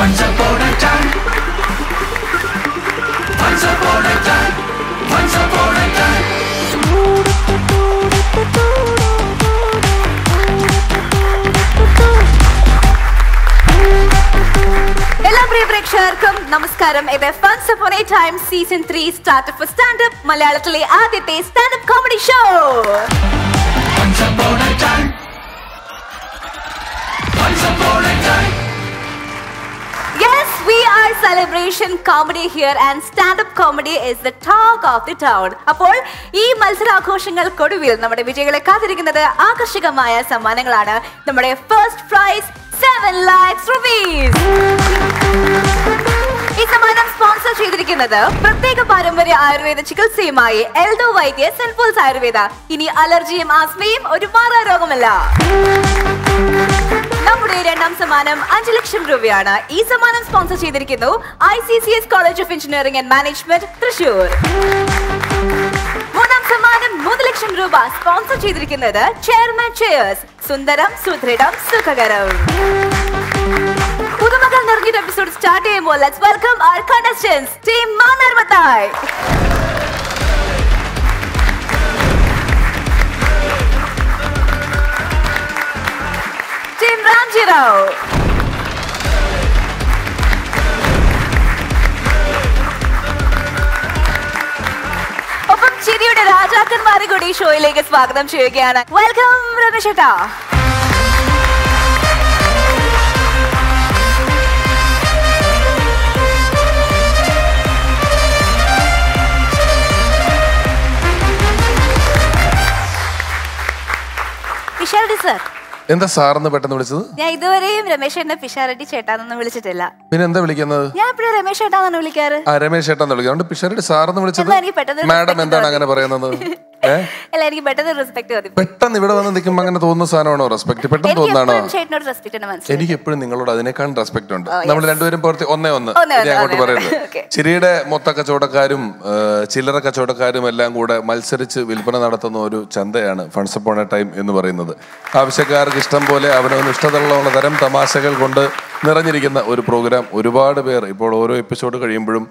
Once upon a time. Once upon a time. Once upon a time. Hello, dear Preksharkam. Namaskaram. It is Once Upon a Time Season 3 start for stand-up Malayalathile Adhyathe Stand-Up Comedy Show. Once upon a time. Once upon a time. Yes, we are celebration comedy here and stand-up comedy is the talk of the town. അപ്പോൾ ഈ മത്സരാഘോഷങ്ങൾക്കൊടുവിൽ നമ്മുടെ വിജയികളെ കാത്തിരിക്കുന്നത് ആകർഷകമായ സമ്മാനങ്ങളാണ്. നമ്മുടെ first price 7 lakhs rupees. ഈ സമ്മാനം സ്പോൺസർ ചെയ്തിരിക്കുന്നത് പ്രത്യേക പാരമ്പര്യ ആയുർവേദ ചികിത്സയുമായി എൽഡോ വൈദ്യ സെൽഫോൾസ് ആയുർവേദ. ഇനി അലർജിയും ആസ്മയും ഒരു മാറാരോഗമല്ല. നമ്മുടെ രണ്ടാം സമ്മാനം 5 ലക്ഷം രൂപയാണ്. ഈ സമ്മാനം സ്പോൺസർ ചെയ്തിരിക്കുന്നു ICCS college of engineering and management Thrissur. മൂന്നാം സമ്മാനം 3 ലക്ഷം രൂപ സ്പോൺസർ ചെയ്തിരിക്കുന്നത് ചെയർമാൻ ചെയേഴ്സ്. സുന്ദരം സുദൃഢം സുഖകരം. പുതുമകൾ നിറഞ്ഞൊരു എപ്പിസോഡ് സ്റ്റാർട്ട് ചെയ്യുമ്പോൾ let's welcome our contestants team Mannar Mathai. Team Ranjirao. Welcome to the Raja Kanmari Gudi show. Welcome, Ramesh Chetan. Vishal sir. എന്താ സാറെന്ന് പെട്ടെന്ന് വിളിച്ചത്? ഞാൻ ഇതുവരെയും രമേശ് എന്നെ പിഷാരടി ചേട്ടാന്ന് വിളിച്ചിട്ടില്ല. പിന്നെ എന്താ വിളിക്കുന്നത്? ഞാൻ എപ്പോഴും രമേശ് ചേട്ടാന്നാണ് വിളിക്കാറ്. ആ രമേശ് ചേട്ടാന്ന് വിളിക്കാറുണ്ട്. പിഷാരടി സാറെന്ന് വിളിച്ചത് മാഡം എന്താണ് അങ്ങനെ പറയുന്നത്? അല്ല, എനിക്ക് പെട്ടെന്ന് റെസ്പെക്ട് തോന്നി. പെട്ടെന്ന് ഇവിടെ വന്ന് നിൽക്കുമ്പോൾ അങ്ങനെ തോന്നുന്ന സാധനമാണോ റെസ്പെക്ട്? പെട്ടെന്ന് തോന്നാണോ? എനിക്ക് എപ്പോഴും നിങ്ങളോട് അതിനേക്കാളും റെസ്പെക്ട് ഉണ്ട്. നമ്മൾ രണ്ടുപേരും പ്രവർത്തി ഒന്നേ ഒന്ന് അങ്ങോട്ട് പറയുന്നത്. ചിരിയുടെ മൊത്ത കച്ചവടക്കാരും ചില്ലറ കച്ചവടക്കാരും എല്ലാം കൂടെ മത്സരിച്ച് വിൽപ്പന നടത്തുന്ന ഒരു ചന്തയാണ് ഫൺസ് അപ്പോൺ എ ടൈം എന്ന് പറയുന്നത്. ആവശ്യക്കാർക്ക് ഇഷ്ടം പോലെ അവനവന് ഇഷ്ടമുള്ള തരം തമാശകൾ കൊണ്ട് നിറഞ്ഞിരിക്കുന്ന ഒരു പ്രോഗ്രാം. ഒരുപാട് പേർ ഇപ്പോൾ ഓരോ എപ്പിസോഡ് കഴിയുമ്പോഴും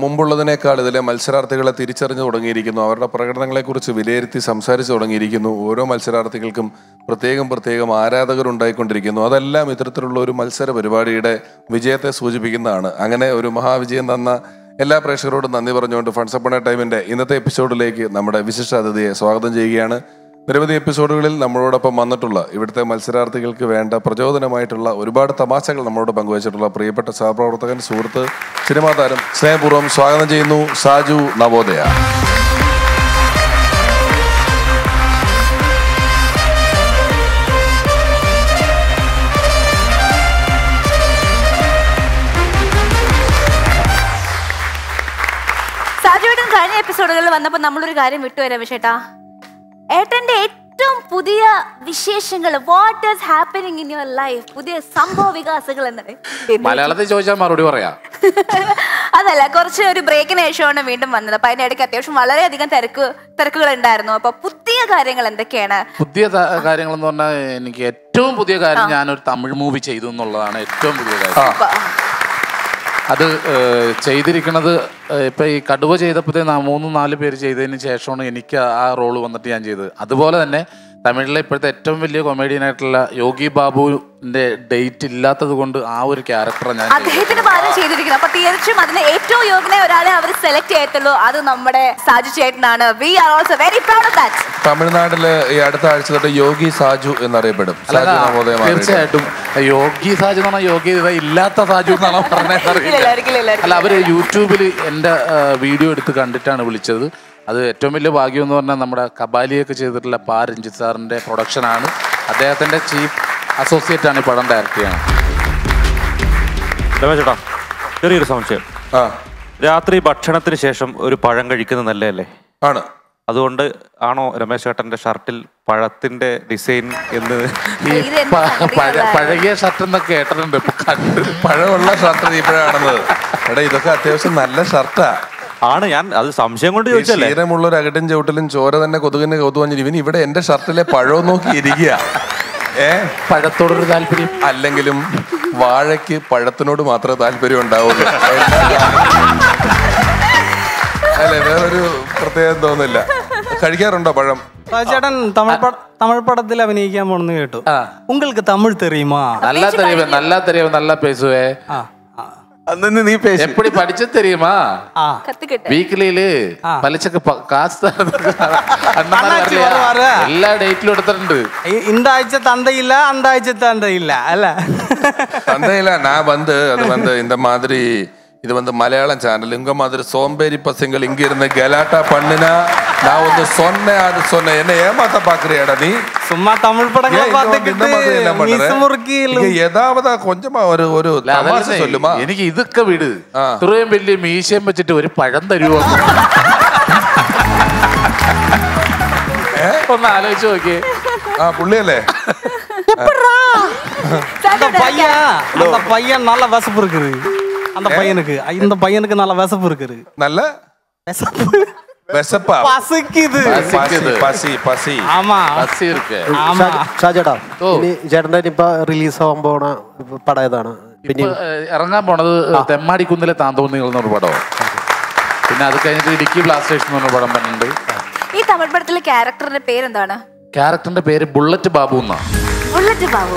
മുമ്പുള്ളതിനേക്കാൾ ഇതിലെ മത്സരാർത്ഥികളെ തിരിച്ചറിഞ്ഞു തുടങ്ങിയിരിക്കുന്നു. അവരുടെ പ്രകടനങ്ങളെക്കുറിച്ച് വിലയിരുത്തി സംസാരിച്ചു തുടങ്ങിയിരിക്കുന്നു. ഓരോ മത്സരാർത്ഥികൾക്കും പ്രത്യേകം പ്രത്യേകം ആരാധകരുണ്ടായിക്കൊണ്ടിരിക്കുന്നു. അതെല്ലാം ഇത്തരത്തിലുള്ള ഒരു മത്സര പരിപാടിയുടെ വിജയത്തെ സൂചിപ്പിക്കുന്നതാണ്. അങ്ങനെ ഒരു മഹാവിജയം തന്ന എല്ലാ പ്രേക്ഷകരോടും നന്ദി പറഞ്ഞുകൊണ്ട് ഫൺസ് അപ്പോൺ എ ടൈമിൻ്റെ ഇന്നത്തെ എപ്പിസോഡിലേക്ക് നമ്മുടെ വിശിഷ്ട അതിഥിയെ സ്വാഗതം ചെയ്യുകയാണ്. നിരവധി എപ്പിസോഡുകളിൽ നമ്മളോടൊപ്പം വന്നിട്ടുള്ള ഇവിടുത്തെ മത്സരാർത്ഥികൾക്ക് വേണ്ട പ്രചോദനമായിട്ടുള്ള ഒരുപാട് തമാശകൾ നമ്മളോട് പങ്കുവച്ചിട്ടുള്ള പ്രിയപ്പെട്ട സഹപ്രവർത്തകൻ, സുഹൃത്ത്, സിനിമാ താരം സ്നേഹപൂർവ്വം സ്വാഗതം ചെയ്യുന്നു സാജു നവോദയ. സാജുവേട്ടൻ, കഴിഞ്ഞ എപ്പിസോഡുകളിൽ വന്നപ്പോൾ നമ്മളൊരു കാര്യം വിട്ടുവരാം വിശേട്ടാ. ഏട്ടന്റെ ഏറ്റവും പുതിയ വിശേഷങ്ങൾ, what is happening in your life, പുതിയ സംഭവ വികാസങ്ങൾ എന്നാണ് മലയാളത്തിൽ ചോദിച്ചാൽ മറുപടി പറയാം. അതല്ല, കുറച്ച് ഒരു ബ്രേക്കിന് ശേഷമാണ് വീണ്ടും വന്നത്. അപ്പൊ അതിനിടയ്ക്ക് അത്യാവശ്യം വളരെയധികം തിരക്കുകൾ ഉണ്ടായിരുന്നു. അപ്പൊ പുതിയ കാര്യങ്ങൾ എന്തൊക്കെയാണ്? പുതിയ കാര്യങ്ങൾ എന്ന് പറഞ്ഞാൽ, എനിക്ക് ഏറ്റവും പുതിയ കാര്യം ഞാനൊരു തമിഴ് മൂവി ചെയ്തു എന്നുള്ളതാണ് ഏറ്റവും പുതിയ കാര്യം. അത് ചെയ്തിരിക്കുന്നത് ഇപ്പം ഈ കടുവ ചെയ്തപ്പോഴത്തേ 3-4 പേര് ചെയ്തതിന് ശേഷമാണ് എനിക്ക് ആ റോള് വന്നിട്ട് ഞാൻ ചെയ്തത്. അതുപോലെ തന്നെ തമിഴിലെ ഇപ്പോഴത്തെ ഏറ്റവും വലിയ കൊമേഡിയനായിട്ടുള്ള യോഗി ബാബുവിൻ്റെ ഡേറ്റ് ഇല്ലാത്തത് കൊണ്ട് ആ ഒരു ക്യാരക്ടർ ഞാൻ ചെയ്തിരിക്കുന്നത്. അപ്പം തീർച്ചയായും അതിന് ഏറ്റവും യോഗ്യനെ ഒരാളെ അവർ സെലക്ട് ചെയ്യത്തുള്ളൂ. അത് നമ്മുടെ സാജു ചേട്ടനാണ്. We are also very proud of that. തമിഴ്നാട്ടിൽ ഈ അടുത്ത ആഴ്ച തൊട്ട് യോഗി സാജു എന്നറിയപ്പെടും. തീർച്ചയായിട്ടും യോഗി സാജു എന്ന് പറഞ്ഞാൽ യോഗി ഇല്ലാത്ത സാജു എന്നാണോ പറഞ്ഞത്? അല്ല, അവർ യൂട്യൂബിൽ എൻ്റെ വീഡിയോ എടുത്ത് കണ്ടിട്ടാണ് വിളിച്ചത്. അത് ഏറ്റവും വലിയ ഭാഗ്യം എന്ന് പറഞ്ഞാൽ നമ്മുടെ കബാലിയൊക്കെ ചെയ്തിട്ടുള്ള പാ രഞ്ജിത്ത് സാറിൻ്റെ പ്രൊഡക്ഷനാണ്. അദ്ദേഹത്തിൻ്റെ ചീഫ് അസോസിയേറ്റ് ആണ് ഈ പടം ഡയറക്റ്റ് ചെയ്യണം. രമേശ് ചേട്ടാ, ചെറിയൊരു സംശയം. ആ, രാത്രി ഭക്ഷണത്തിന് ശേഷം ഒരു പഴം കഴിക്കുന്നത് നല്ലതല്ലേ? ആണ്. അതുകൊണ്ട് ആണോ രമേശ് ചേട്ടൻ്റെ ഷർട്ടിൽ പഴത്തിൻ്റെ ഡിസൈൻ എന്ന്? പഴകിയ ഷർട്ടെന്നൊക്കെ കേട്ടിട്ടുണ്ട്. പഴമുള്ള ഷർട്ട് ഇപ്പോഴാണെന്നത്. എടാ, ഇതൊക്കെ അത്യാവശ്യം നല്ല ഷർട്ടാണ്. ആണ്, ഞാൻ അത് സംശയം കൊണ്ട് ചോദിച്ചല്ലേ. ശരീരമുള്ള ഒരു അകട്ടും ചവിട്ടിലും ചോര തന്നെ കൊതുകിന്റെ കൗതുകഞ്ഞിരിവിന് ഇവിടെ എന്റെ ഷർട്ടിലെ പഴവും നോക്കി ഇരിക്കുക. പഴത്തോടൊരു താല്പര്യം. അല്ലെങ്കിലും വാഴയ്ക്ക് പഴത്തിനോട് മാത്രമേ താല്പര്യം ഉണ്ടാവുള്ളൂ അല്ലെ, വേറൊരു പ്രത്യേകം തോന്നില്ല. കഴിക്കാറുണ്ടോ പഴം? ചേട്ടൻ തമിഴ് പടത്തിൽ അഭിനയിക്കാൻ പോണെന്ന് കേട്ടു. ഉങ്ങൾക്ക് തമിഴ് തെറിയുമാ? നല്ല തെറിയും, നല്ല തെറിയും, നല്ല പേശുവേ. അന്ന് നീ എപ്പടി പഠിച്ചു തരുമാ? വീക്കിലിയില് പലിശക്ക് കാശ് എല്ലാ ഡേറ്റിലും എടുത്തിട്ടുണ്ട്. ഇന്താഴ്ച തന്തയില്ല, അന്താഴ്ച തന്തയില്ല, അല്ല തന്തയില്ല. ഞാൻ വന്ന് അത് വന്ന് ഇന്ന മാതിരി இது வந்து மலையாளம் சேனல் இங்க மாதிரி சோம்பேறி பசங்கள் இங்க இருந்து கலாட்டா பண்ணினா நான் வந்து சொன்னேன், அது சொன்னேன். என்ன ஏமாத்த பாக்குறியாடா நீ? சும்மா தமிழ் படங்களை பார்த்துக்கிட்டு மீசமுறுக்கி இங்க ஏதாவது கொஞ்சமா ஒரு ஒரு தமாஷை சொல்லுமா? எனக்கு இதுக்க விடு. துறையும் பெரிய மீசம் വെച്ചിട്ട് ஒரு பழம் தருவோ? ഒന്ന് ആലോചിച്ച് നോക്കി. ആ പുള്ളിയല്ലേ? எப்பறா அந்த பையன், அந்த பையன் நல்ல வசப்பு இருக்குது. அந்த பையனுக்கு, இந்த பையனுக்கு நல்ல விசப்பு இருக்குது. நல்ல விசப்பு, விசப்பா பசிக்குது, பசிக்குது, பசி பசி. ஆமா பசி இருக்கு. ஆமா ஷாஜடா, நீ ஜெனரா இப்ப ரிலீஸ் ஆகும் போற படம் ஏதானா? இப்ப ഇറങ്ങാൻ போனது தெம்மாடி குந்திலே தாந்தோன்னிகள்னு ஒரு படம். പിന്നെ அது കഴിഞ്ഞിട്ട് ഇടുക്കി ബ്ലാസ്റ്റ് സ്റ്റേഷൻ എന്ന് പറഞ്ഞ പടം പണ്ട്. ഈ തമിഴ് പടത്തിലെ ക്യാരക്ടറിന്റെ പേര് എന്താണ്? ക്യാരക്ടറിന്റെ പേര് ബുള്ളറ്റ് ബാബു എന്നാണ്. ബുള്ളറ്റ് ബാബു.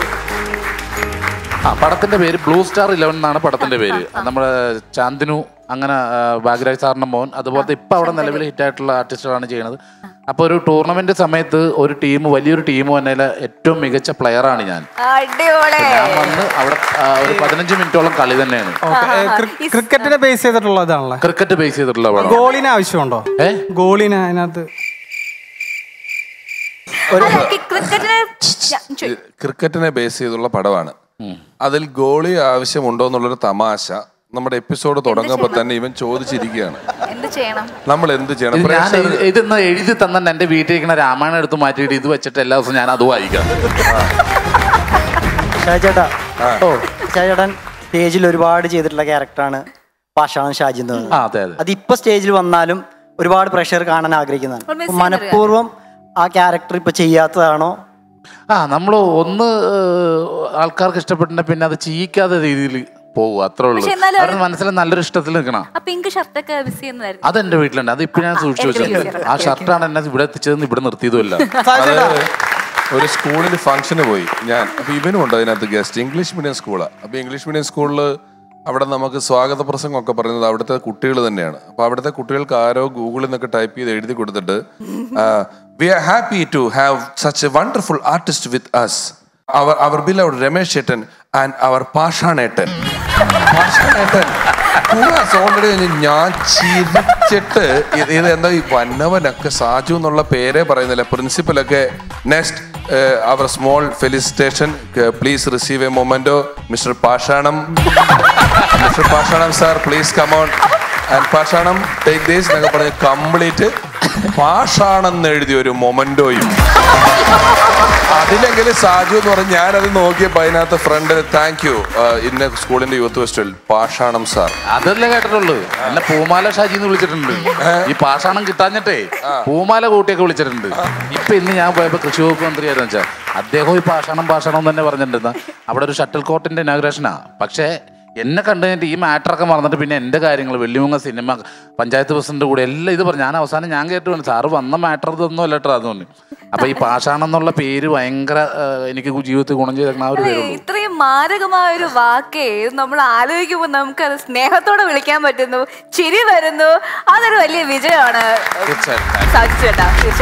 ആ പടത്തിന്റെ പേര് ബ്ലൂ സ്റ്റാർ 11 എന്നാണ് പടത്തിന്റെ പേര്. നമ്മുടെ ചാന്ദിനു, അങ്ങനെ ഭാഗ്യരാജ് സാറിന്റെ മോൻ, അതുപോലത്തെ ഇപ്പൊ അവിടെ നിലവിൽ ഹിറ്റായിട്ടുള്ള ആർട്ടിസ്റ്റുകളാണ് ചെയ്യുന്നത്. അപ്പൊ ഒരു ടൂർണമെന്റ് സമയത്ത് ഒരു ടീം, വലിയൊരു ടീം തന്നെ, ഏറ്റവും മികച്ച പ്ലെയറാണ് ഞാൻ. വന്ന് അവിടെ ഒരു 15 മിനിറ്റോളം കളി തന്നെയാണ്. ക്രിക്കറ്റിനെ ബേസ് ചെയ്തിട്ടുള്ളതാണല്ലോ. ക്രിക്കറ്റ് ബേസ് ചെയ്തിട്ടുള്ള പടം. ഗോളിന് ആവശ്യമുണ്ടോ? ഗോളിന് അതിനകത്ത് ക്രിക്കറ്റിനെ ബേസ് ചെയ്തുള്ള പടമാണ്. അതിൽ ഗോളി ആവശ്യമുണ്ടോ എന്നുള്ളൊരു തമാശ നമ്മുടെ എപ്പിസോഡ് തുടങ്ങുമ്പോ തന്നെ ഇവൻ ചോദിച്ചിരിക്കുകയാണ് നമ്മൾ എന്ത് ചെയ്യണം. ഇതെന്ന് എഴുതി തന്നെ എന്റെ വീട്ടിൽ രാമായണം എടുത്ത് മാറ്റിയിട്ട് ഇത് വെച്ചിട്ട് എല്ലാ ദിവസവും ഞാൻ അത് വായിക്കാം. ഷാജേട്ടൻ സ്റ്റേജിൽ ഒരുപാട് ചെയ്തിട്ടുള്ള ക്യാരക്ടറാണ് പാഷാൻ ഷാജി എന്ന് പറയുന്നത്. അതിപ്പോ സ്റ്റേജിൽ വന്നാലും ഒരുപാട് പ്രഷർ കാണാൻ ആഗ്രഹിക്കുന്നതാണ്. മനഃപൂർവ്വം ആ ക്യാരക്ടർ ഇപ്പൊ ചെയ്യാത്തതാണോ? ആ, നമ്മൾ ഒന്ന് ആൾക്കാർക്ക് ഇഷ്ടപ്പെട്ടിട്ട് പിന്നെ അത് ചെയ്യിക്കാതെ രീതിയിൽ പോകും, അത്രേ ഉള്ളൂ. അവരുടെ മനസ്സിലെ നല്ലൊരു ഇഷ്ടത്തിൽ നിൽക്കണം. അതെന്റെ വീട്ടിലുണ്ട്, അത് ഇപ്പൊ ഞാൻ സൂക്ഷിച്ചു വെച്ചിട്ടുണ്ട്. ആ ഷർട്ടാണ് എന്നെ ഇവിടെ എത്തിച്ചതെന്ന് ഇവിടെ നിർത്തിയതുമല്ല. ഒരു സ്കൂളിൽ ഫംഗ്ഷന് പോയി ഞാൻ, അപ്പൊ ഇവനും ഉണ്ട് അതിനകത്ത് ഗസ്റ്റ്. ഇംഗ്ലീഷ് മീഡിയം സ്കൂളാണ്. അപ്പൊ ഇംഗ്ലീഷ് മീഡിയം സ്കൂളിൽ അവിടെ നമുക്ക് സ്വാഗത പ്രസംഗം ഒക്കെ പറയുന്നത് അവിടുത്തെ കുട്ടികൾ തന്നെയാണ്. അപ്പൊ അവിടുത്തെ കുട്ടികൾക്ക് ആരോ ഗൂഗിളിൽ നിന്നൊക്കെ ടൈപ്പ് ചെയ്ത് എഴുതി കൊടുത്തിട്ട് We are happy to have such a wonderful artist with us, our beloved Ramesh Chetan and our Pashanettan. Pashanettan pura solid njan chirichittu idu endha ee vannavanakku Saju ennulla pere parayunnilla principal okke next our small felicitation please receive a momento Mr. Pashanam Mr. Pashanam sir please come on and Pashanam take this naga paraya complete പാഷാണെന്ന് എഴുതിയ ഒരു മൊമെന്റോയും അതിലെങ്കിലും സാജു എന്ന് പറഞ്ഞ ഞാനത് നോക്കിയപ്പോ അതിനകത്ത് front thank you ഇന്ന സ്കൂളിന്റെ youth festival പാഷാണം sir. അതല്ലേ കേട്ടിട്ടുള്ളൂ, എന്നെ പൂമാല ഷാജി എന്ന് വിളിച്ചിട്ടുണ്ട്. ഈ പാഷാണം കിട്ടാഞ്ഞിട്ടേ പൂമാല കൂട്ടിയൊക്കെ വിളിച്ചിട്ടുണ്ട്. ഇപ്പൊ ഇന്ന് ഞാൻ പോയപ്പോ കൃഷി വകുപ്പ് മന്ത്രിയായിരുന്നു വെച്ചാൽ അദ്ദേഹം ഈ പാഷാണം പാഷാണം തന്നെ പറഞ്ഞിട്ടുണ്ടെന്ന്. അവിടെ ഒരു ഷട്ടിൽ കോർട്ടിന്റെ ഇനോഗ്രേഷനാ. പക്ഷേ എന്നെ കണ്ടു കഴിഞ്ഞിട്ട് ഈ മാറ്ററൊക്കെ മറന്നിട്ട് പിന്നെ എൻ്റെ കാര്യങ്ങൾ വെള്ളിമുങ്ങ സിനിമ പഞ്ചായത്ത് പ്രസിഡന്റ് കൂടെ എല്ലാം ഇത് പറഞ്ഞു. ഞാൻ അവസാനം ഞാൻ കേട്ടു സാറ് വന്ന മാറ്റർ ഇതൊന്നും അല്ലട്ടോ അത് തോന്നി. അപ്പൊ ഈ പാഷാണെന്നുള്ള പേര് ഭയങ്കര എനിക്ക് ജീവിതത്തിൽ ഗുണം ചെയ്തേക്കണ ആ ഒരു പേര്. ഇത്രയും മാരകമായ ഒരു വാക്കേ നമ്മൾ ആലോചിക്കുമ്പോൾ നമുക്കത് സ്നേഹത്തോടെ വിളിക്കാൻ പറ്റുന്നു, ചിരി വരുന്നു. അതൊരു വലിയ വിജയമാണ്. തീർച്ചയായിട്ടും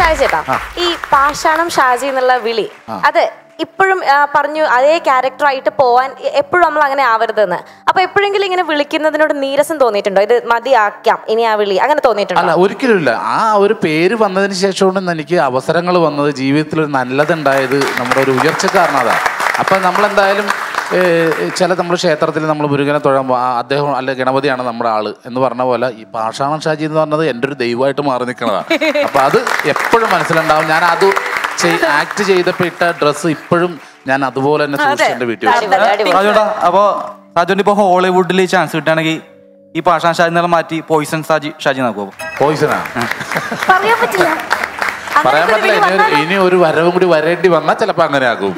ഷാജി ചേട്ടാ, ഈ പാഷാണം ഷാജി എന്നുള്ള വിളി അതെ ഇപ്പോഴും പറഞ്ഞു അതേ ക്യാരക്ടറായിട്ട് പോവാൻ എപ്പോഴും നമ്മൾ അങ്ങനെ ആവരുതെന്ന്. അപ്പൊ എപ്പോഴെങ്കിലും ഇങ്ങനെ വിളിക്കുന്നതിനോട് നീരസം തോന്നിയിട്ടുണ്ടോ? ഇത് മതിയാക്കാം ഇനി ആ വിളി അങ്ങനെ തോന്നിയിട്ടുണ്ടോ? ഒരിക്കലും ഇല്ല. ആ ഒരു പേര് വന്നതിന് ശേഷമാണ് എനിക്ക് അവസരങ്ങൾ വന്നത്, ജീവിതത്തിൽ ഒരു നല്ലതുണ്ടായത്, നമ്മുടെ ഒരു ഉയർച്ചക്കാരനാണ്. അപ്പൊ നമ്മളെന്തായാലും ചില നമ്മൾ ക്ഷേത്രത്തിൽ നമ്മൾ മുരുകനെ തൊഴാൻ അദ്ദേഹം അല്ലെ ഗണപതിയാണ് നമ്മുടെ ആള് എന്ന് പറഞ്ഞ പോലെ ഈ പാഷാണം ഷാജി എന്ന് പറഞ്ഞത് എൻ്റെ ഒരു ദൈവമായിട്ട് മാറി നിൽക്കുന്നതാണ്. അപ്പൊ അത് എപ്പോഴും മനസ്സിലുണ്ടാവും. ഞാൻ അത് ആക്ട് ചെയ്തപ്പോ ഇട്ട ഡ്രസ് ഇപ്പോഴും ഞാൻ അതുപോലെ തന്നെ സൂക്ഷിച്ചെന്റെ വീട്ടിൽ. അപ്പൊ സാജുവിന് ഇപ്പൊ ഹോളിവുഡിൽ ചാൻസ് കിട്ടുകയാണെങ്കിൽ ഈ പാഷാൻ ഷാജി മാറ്റി പോയിസൺ ഷാജി ഷാജി നോക്കുവോ? പോയിസണാ പറയാൻ പറ്റില്ല. പറയാൻ പറ്റില്ല. ഇനി ഒരു വരവും കൂടി വരേണ്ടി വന്നാൽ ചിലപ്പോൾ അങ്ങനെ ആകും.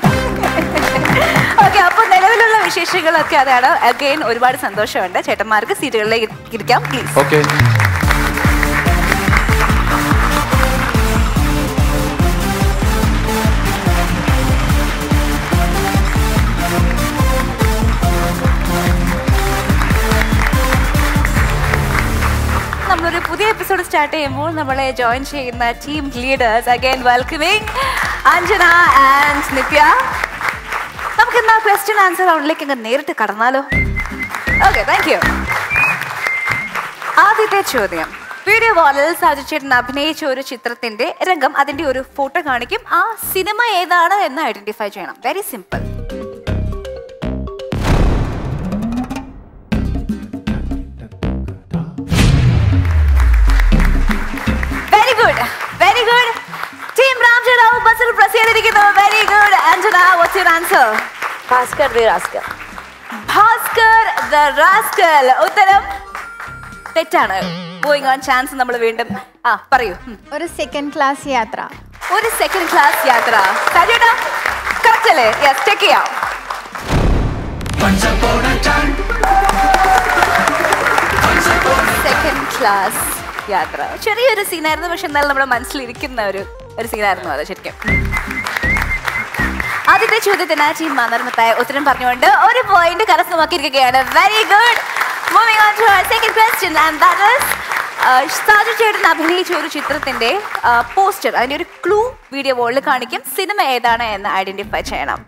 ഓക്കെ, അപ്പോൾ നിലവിലുള്ള വിശേഷങ്ങളൊക്കെ അതാണ്. അഗൈൻ ഒരുപാട് സന്തോഷമുണ്ട്. ചേട്ടന്മാർക്ക് സീറ്റുകളിലേക്ക് ഇരിക്കാം പ്ലീസ്. ഓക്കെ, നമ്മളൊരു പുതിയ എപ്പിസോഡ് സ്റ്റാർട്ട് ചെയ്യുമ്പോൾ നമ്മളെ ജോയിൻ ചെയ്യുന്ന team leaders again welcoming Anjana and Nipya. നമുക്ക് എന്നാൽ ക്വസ്റ്റ്യൻ ആൻസർ റൗണ്ടിലേക്ക് അങ്ങ് നേരിട്ട് കടന്നാലോ? Okay, thank you. ആദ്യത്തെ ചോദ്യം, വീഡിയോ വാളിൽ സാജു ചേട്ടൻ അഭിനയിച്ച ഒരു ചിത്രത്തിന്റെ രംഗം, അതിന്റെ ഒരു ഫോട്ടോ കാണിക്കും. ആ സിനിമ ഏതാണ് എന്ന് ഐഡന്റിഫൈ ചെയ്യണം. Very simple. Very good. Team Ranjirao bussil press ചെയ്തിരിക്കുന്നു. Very good. Anjana, what's your answer? Bhaskar the Rascal. Bhaskar the Rascal. ഉത്തരം തെറ്റാണ്. Going on chance നമ്മൾ വീണ്ടും പറയൂ. ഒരു സെക്കൻഡ് ക്ലാസ് യാത്ര. ഒരു സെക്കൻഡ് ക്ലാസ് യാത്ര. സജുടാ കറക്റ്റ് അല്ലേ? Yes, check it out. Once upon a time. Once upon a second class. യാത്ര ചെറിയൊരു സീനായിരുന്നു, പക്ഷെ എന്നാലും നമ്മുടെ മനസ്സിലിരിക്കുന്ന ഒരു സീനായിരുന്നു അത് ശരിക്കും. ആദ്യത്തെ ചോദ്യത്തിന് ടീം മാന്നാർ മത്തായി ഉത്തരം പറഞ്ഞുകൊണ്ട് ഒരു പോയിന്റ് കരസ്ഥമാക്കിയിരിക്കുകയാണ്. Very good. Moving on to second question and that is Saju ചേട്ടൻ അഭിനയിച്ച ഒരു ചിത്രത്തിന്റെ പോസ്റ്റർ, അതിന്റെ ഒരു ക്ലൂ വീഡിയോ ബോർഡിൽ കാണിക്കും. സിനിമ ഏതാണ് എന്ന് ഐഡന്റിഫൈ ചെയ്യണം.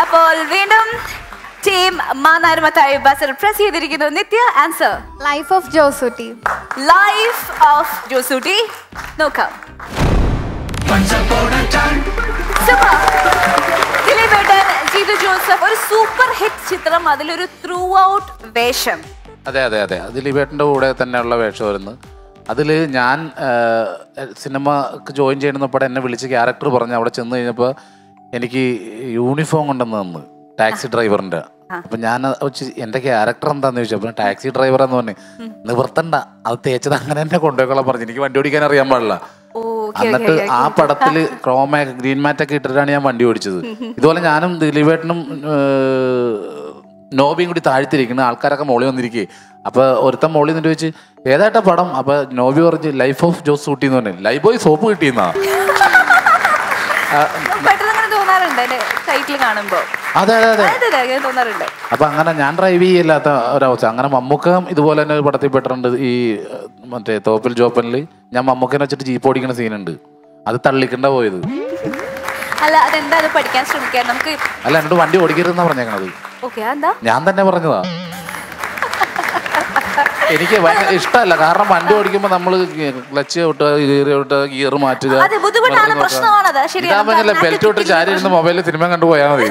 അപ്പോൾ വീണ്ടും team Mannar Mathai buzzer press ചെയ്തിരിക്കുന്നു. Nithya, answer? Life of Josutty. Life of Josutty. നോക്കാം. സൂപ്പർ. ദിലീപേട്ടൻ, ജീതു ജോസഫ്, ഒരു സൂപ്പർ ഹിറ്റ് ചിത്രം, അതിലൊരു ത്രൂ ഔട്ട് വേഷം. അതെ അതെ അതെ, ദിലീപേട്ടൻ്റെ കൂടെ തന്നെയുള്ള വേഷമായിരുന്നു. അതിൽ ഞാൻ സിനിമക്ക് ജോയിൻ ചെയ്യുന്നപ്പോൾ എന്നെ വിളിച്ച് ക്യാരക്ടർ പറഞ്ഞ് അവിടെ ചെന്ന് കഴിഞ്ഞപ്പോൾ എനിക്ക് യൂണിഫോം കൊണ്ടെന്ന് തന്നു, ടാക്സി ഡ്രൈവറിൻ്റെ. അപ്പം ഞാൻ എൻ്റെ ക്യാരക്ടർ എന്താണെന്ന് ചോദിച്ചു. അപ്പം ടാക്സി ഡ്രൈവറാന്ന് പറഞ്ഞു. നിവർത്തണ്ട, അത് തേച്ചത് അങ്ങനെ എന്നെ കൊണ്ടുപോയിക്കൊള്ളാൻ പറഞ്ഞു. എനിക്ക് വണ്ടി ഓടിക്കാൻ അറിയാൻ പാടില്ല. എന്നിട്ട് ആ പടത്തിൽ ക്രോമ ഗ്രീൻ മാറ്റൊക്കെ ഇട്ടിട്ടാണ് ഞാൻ വണ്ടി ഓടിച്ചത്. ഇതുപോലെ ഞാനും ദിലീപേട്ടനും നോബിയും കൂടി താഴ്ത്തിരിക്കുന്നു. ആൾക്കാരൊക്കെ മോളി വന്നിരിക്കുകയെ. അപ്പോൾ ഒരുത്തം മോളി എന്നിട്ട് ചോദിച്ച് ഏതായിട്ടാ പടം? അപ്പോൾ നോബി പറഞ്ഞ് ലൈഫ് ഓഫ് ജോസൂട്ടി എന്ന് പറഞ്ഞു. ലൈഫ് ബോയ് സോപ്പ് കിട്ടിയെന്നാ. അപ്പൊ അങ്ങനെ ഞാൻ ഡ്രൈവ് ചെയ്യില്ലാത്ത ഒരവസ്ഥ. അങ്ങനെ മമ്മൂക്കം ഇതുപോലെ തന്നെ ഒരു പടത്തിൽ പെട്ടിട്ടുണ്ട്. ഈ മറ്റേ തോപ്പിൽ ജോപ്പനില് ഞാൻ മമ്മൂക്കനെ വെച്ചിട്ട് ജീപ്പ് ഓടിക്കുന്ന സീനുണ്ട്. അത് തള്ളിക്കണ്ട പോയത്. അല്ല, എന്നോട് വണ്ടി ഓടിക്കരുതെന്നാ പറഞ്ഞേക്കണത്. ഞാൻ തന്നെ പറഞ്ഞതാ. എനിക്ക് ഇഷ്ടമല്ല, കാരണം വണ്ടി ഓടിക്കുമ്പോ നമ്മള് clutch out, gear out, gear മാറ്റുക, ഇതാകുമ്പോ ബെൽറ്റ് ഔട്ട് ചാരി ഇരുന്ന് മൊബൈലിൽ സിനിമ കണ്ടുപോയാൽ മതി.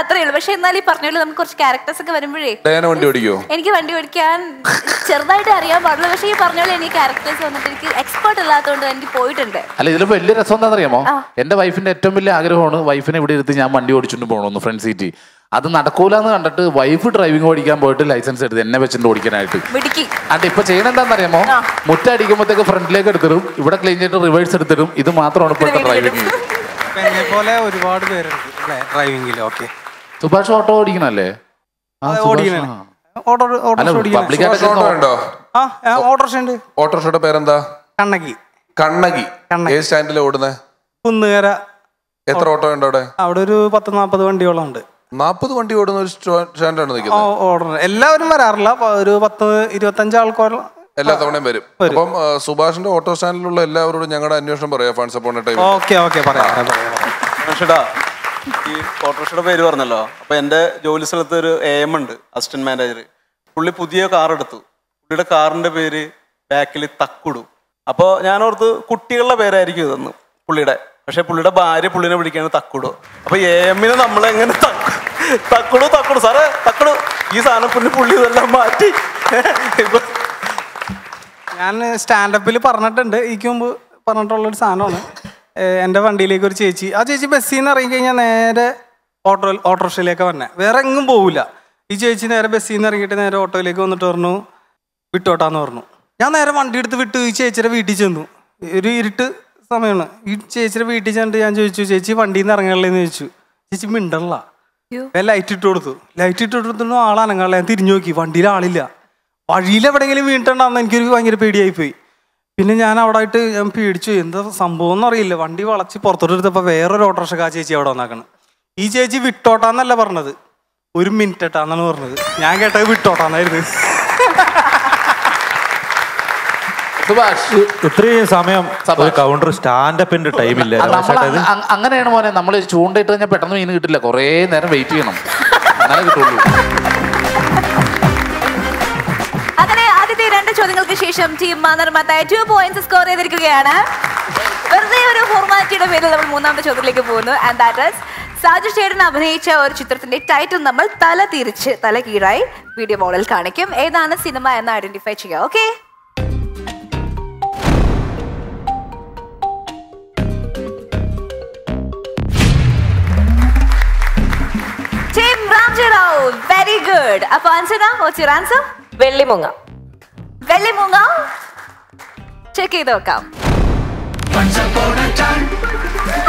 അത്രേ ഉള്ളൂ. പക്ഷെ എന്നാലും ഈ പറഞ്ഞോളൂ, നമുക്ക് കുറച്ച് ക്യാരക്ടേഴ്സ് ഒക്കെ വരുമ്പോഴേ. വണ്ടി ഓടിക്കോ? എനിക്ക് വണ്ടി ഓടിക്കാൻ ചെറുതായിട്ട് അറിയാൻ പാടുള്ളൂ. പക്ഷെ ഈ പറഞ്ഞോളൂ, എനിക്ക് ക്യാരക്ടേഴ്സ് വന്നിട്ട് എനിക്ക് എക്സ്പേർട്ട് അല്ലാത്തതുകൊണ്ട് എനിക്ക് പോയിട്ടുണ്ട്. അല്ല, ഇതിൽ വലിയ രസം എന്താണെന്നറിയാമോ? എന്റെ വൈഫിന്റെ ഏറ്റവും വലിയ ആഗ്രഹമാണ് വൈഫിനെ ഇവിടെ ഇരുത്തി ഞാൻ വണ്ടി ഓടിച്ചുകൊണ്ട് പോകണമെന്ന്, ഫ്രണ്ട് സീറ്റ്. അത് നടക്കൂലെന്ന് കണ്ടിട്ട് വൈഫ് ഡ്രൈവിംഗ് ഓടിക്കാൻ പോയിട്ട് ലൈസൻസ് എടുത്ത് എന്നെ വെച്ചിട്ട് ഓടിക്കാനായിട്ട്. അത് ഇപ്പൊ ചെയ്യണ എന്താണെന്നറിയാമോ? മുറ്റടിക്കുമ്പോഴത്തേക്ക് ഫ്രണ്ടിലേക്ക് എടുത്തിടും, ഇവിടെ ക്ലീൻ ചെയ്തിട്ട് റിവേഴ്സ് എടുത്തിടും. ഇത് മാത്രമാണ് ഇപ്പോഴത്തെ ഡ്രൈവിംഗ്. എന്നെപ്പോലെ ഒരുപാട് പേരുണ്ട് ഡ്രൈവിംഗിൽ. ഓക്കെ, സുഭാഷ് ഓട്ടോ ഓടിക്കണല്ലേ? ഓട്ടോറിക്ഷയുടെ പേരെന്താ? കണ്ണകി. കണ്ണകി ഏത് സ്റ്റാൻഡിൽ ഓടുന്നത്? കുന്നുകര. എത്ര ഓട്ടോ ഉണ്ട് അവിടെ? അവിടെ ഒരു 10-40 വണ്ടിയോളം ഉണ്ട്. 40 വണ്ടി ഓടുന്ന ഒരു സ്റ്റാൻഡാണ് നിൽക്കുന്നത്. ഓടുന്നത് എല്ലാവരും വരാറില്ല, ഒരു 10-25 ആൾക്കാർ എല്ലാ തവണയും വരും. അപ്പം സുഭാഷിന്റെ ഓട്ടോ സ്റ്റാൻഡിലുള്ള എല്ലാവരോടും ഞങ്ങളുടെ അന്വേഷണം പറയാം. Once upon a time. Okay okay, പറയാം. ഈ ഓട്ടോറിക്ഷയുടെ പേര് പറഞ്ഞല്ലോ. അപ്പം എൻ്റെ ജോലി സ്ഥലത്ത് ഒരു AM ഉണ്ട്, അസിസ്റ്റന്റ് മാനേജർ. പുള്ളി പുതിയ കാർ എടുത്തു. പുള്ളിയുടെ കാറിൻ്റെ പേര് ബാക്കിൽ തക്കുടു. അപ്പോൾ ഞാനോർത്ത് കുട്ടികളുടെ പേരായിരിക്കും ഇതെന്ന് പുള്ളിയുടെ. പക്ഷെ പുള്ളിയുടെ ഭാര്യ പുള്ളിനെ വിളിക്കുകയാണ് തക്കുടു. അപ്പൊ എമ്മിനെ നമ്മളെങ്ങനെ തക്കുടു തക്കുടു സാറേ തക്കുടു ഈ സാധനം പുള്ളി പുള്ളി ഇതെല്ലാം മാറ്റി. ഞാൻ സ്റ്റാൻഡപ്പിൽ പറഞ്ഞിട്ടുണ്ട്, എനിക്ക് മുമ്പ് പറഞ്ഞിട്ടുള്ളൊരു സാധനമാണ്. എൻ്റെ വണ്ടിയിലേക്ക് ഒരു ചേച്ചി, ആ ചേച്ചി ബസ്സിൽ നിന്ന് ഇറങ്ങി കഴിഞ്ഞാൽ നേരെ auto shilleka vanna. Veerangum povilla. Ee jechi nere bessine irangite nere auto ilekku vannittu ornu vittotta nu ornu. ഞാൻ നേരെ വണ്ടി എടുത്ത് വിട്ട് ഈ ചേച്ചിയുടെ വീട്ടിൽ ചെന്നു. ഒരു ഇരുട്ട് സമയമാണ്. ഈ ചേച്ചിയുടെ വീട്ടിൽ ചെന്നിട്ട് ഞാൻ ചോദിച്ചു, ചേച്ചി വണ്ടിയിൽ നിന്ന് ഇറങ്ങാനുള്ളതെന്ന് ചോദിച്ചു. ചേച്ചി മിണ്ടല്ല, ലൈറ്റ് ഇട്ട് കൊടുത്തു. ലൈറ്റ് ഇട്ട് കൊടുത്തിട്ടും ആളനങ്ങാനുള്ള. ഞാൻ തിരിഞ്ഞു നോക്കി, വണ്ടിയിൽ ആളില്ല. വഴിയിൽ എവിടെയെങ്കിലും വീണിട്ടുണ്ടാകുന്ന എനിക്കൊരു ഭയങ്കര പേടിയായിപ്പോയി. പിന്നെ ഞാൻ അവിടെ ആയിട്ട് ഞാൻ പേടിച്ചു, എന്താ സംഭവം എന്ന് അറിയില്ല. വണ്ടി വളച്ച് പുറത്തോട്ട് എടുത്തപ്പോൾ വേറൊരു ഓട്ടോറിക്ഷക്കാ ചേച്ചി അവിടെ വന്നാക്കണം. ഈ ചേച്ചി വിട്ടോട്ടാന്നല്ല പറഞ്ഞത്, ഒരു മിനിറ്റ് ഇട്ടാന്നാണ് പറഞ്ഞത്. ഞാൻ കേട്ടത് വിട്ടോട്ടാന്നായിരുന്നു. ഇത്രയും സമയം കൗണ്ടർ സ്റ്റാൻഡപ്പിന്റെ ടൈമില്ല. അങ്ങനെയാണ് മോനെ, നമ്മൾ ചൂണ്ടയിട്ട് കഴിഞ്ഞാൽ പെട്ടെന്ന് മീൻ കിട്ടില്ല, കുറേ നേരം വെയിറ്റ് ചെയ്യണം, അങ്ങനെ കിട്ടുള്ളൂ. അങ്ങനെ ആദ്യത്തെ രണ്ട് ചോദ്യങ്ങൾക്ക് ശേഷം team Mannar Mathai 2 points score ചെയ്തിരിക്കുകയാണ്. വെറുതെ ഒരു ഫോർമാലിറ്റിയുടെ പേരിൽ നമ്മൾ മൂന്നാമത്തെ ചോദ്യത്തിലേക്ക് പോകുന്നു. ആൻഡ് ദാറ്റ് ഈസ് സാജു ചേട്ടൻ അഭിനയിച്ച ഒരു ചിത്രത്തിന്റെ ടൈറ്റിൽ നമ്മൾ തല തിരിച്ച് തല കീഴായി വീഡിയോ മോഡൽ കാണിക്കും. ഏതാണ് സിനിമ എന്ന് ഐഡന്റിഫൈ ചെയ്യുക. Okay, very good. Appo Anjana, what's your answer? Vellimunga. Vellimunga. Check it out. Once upon a time.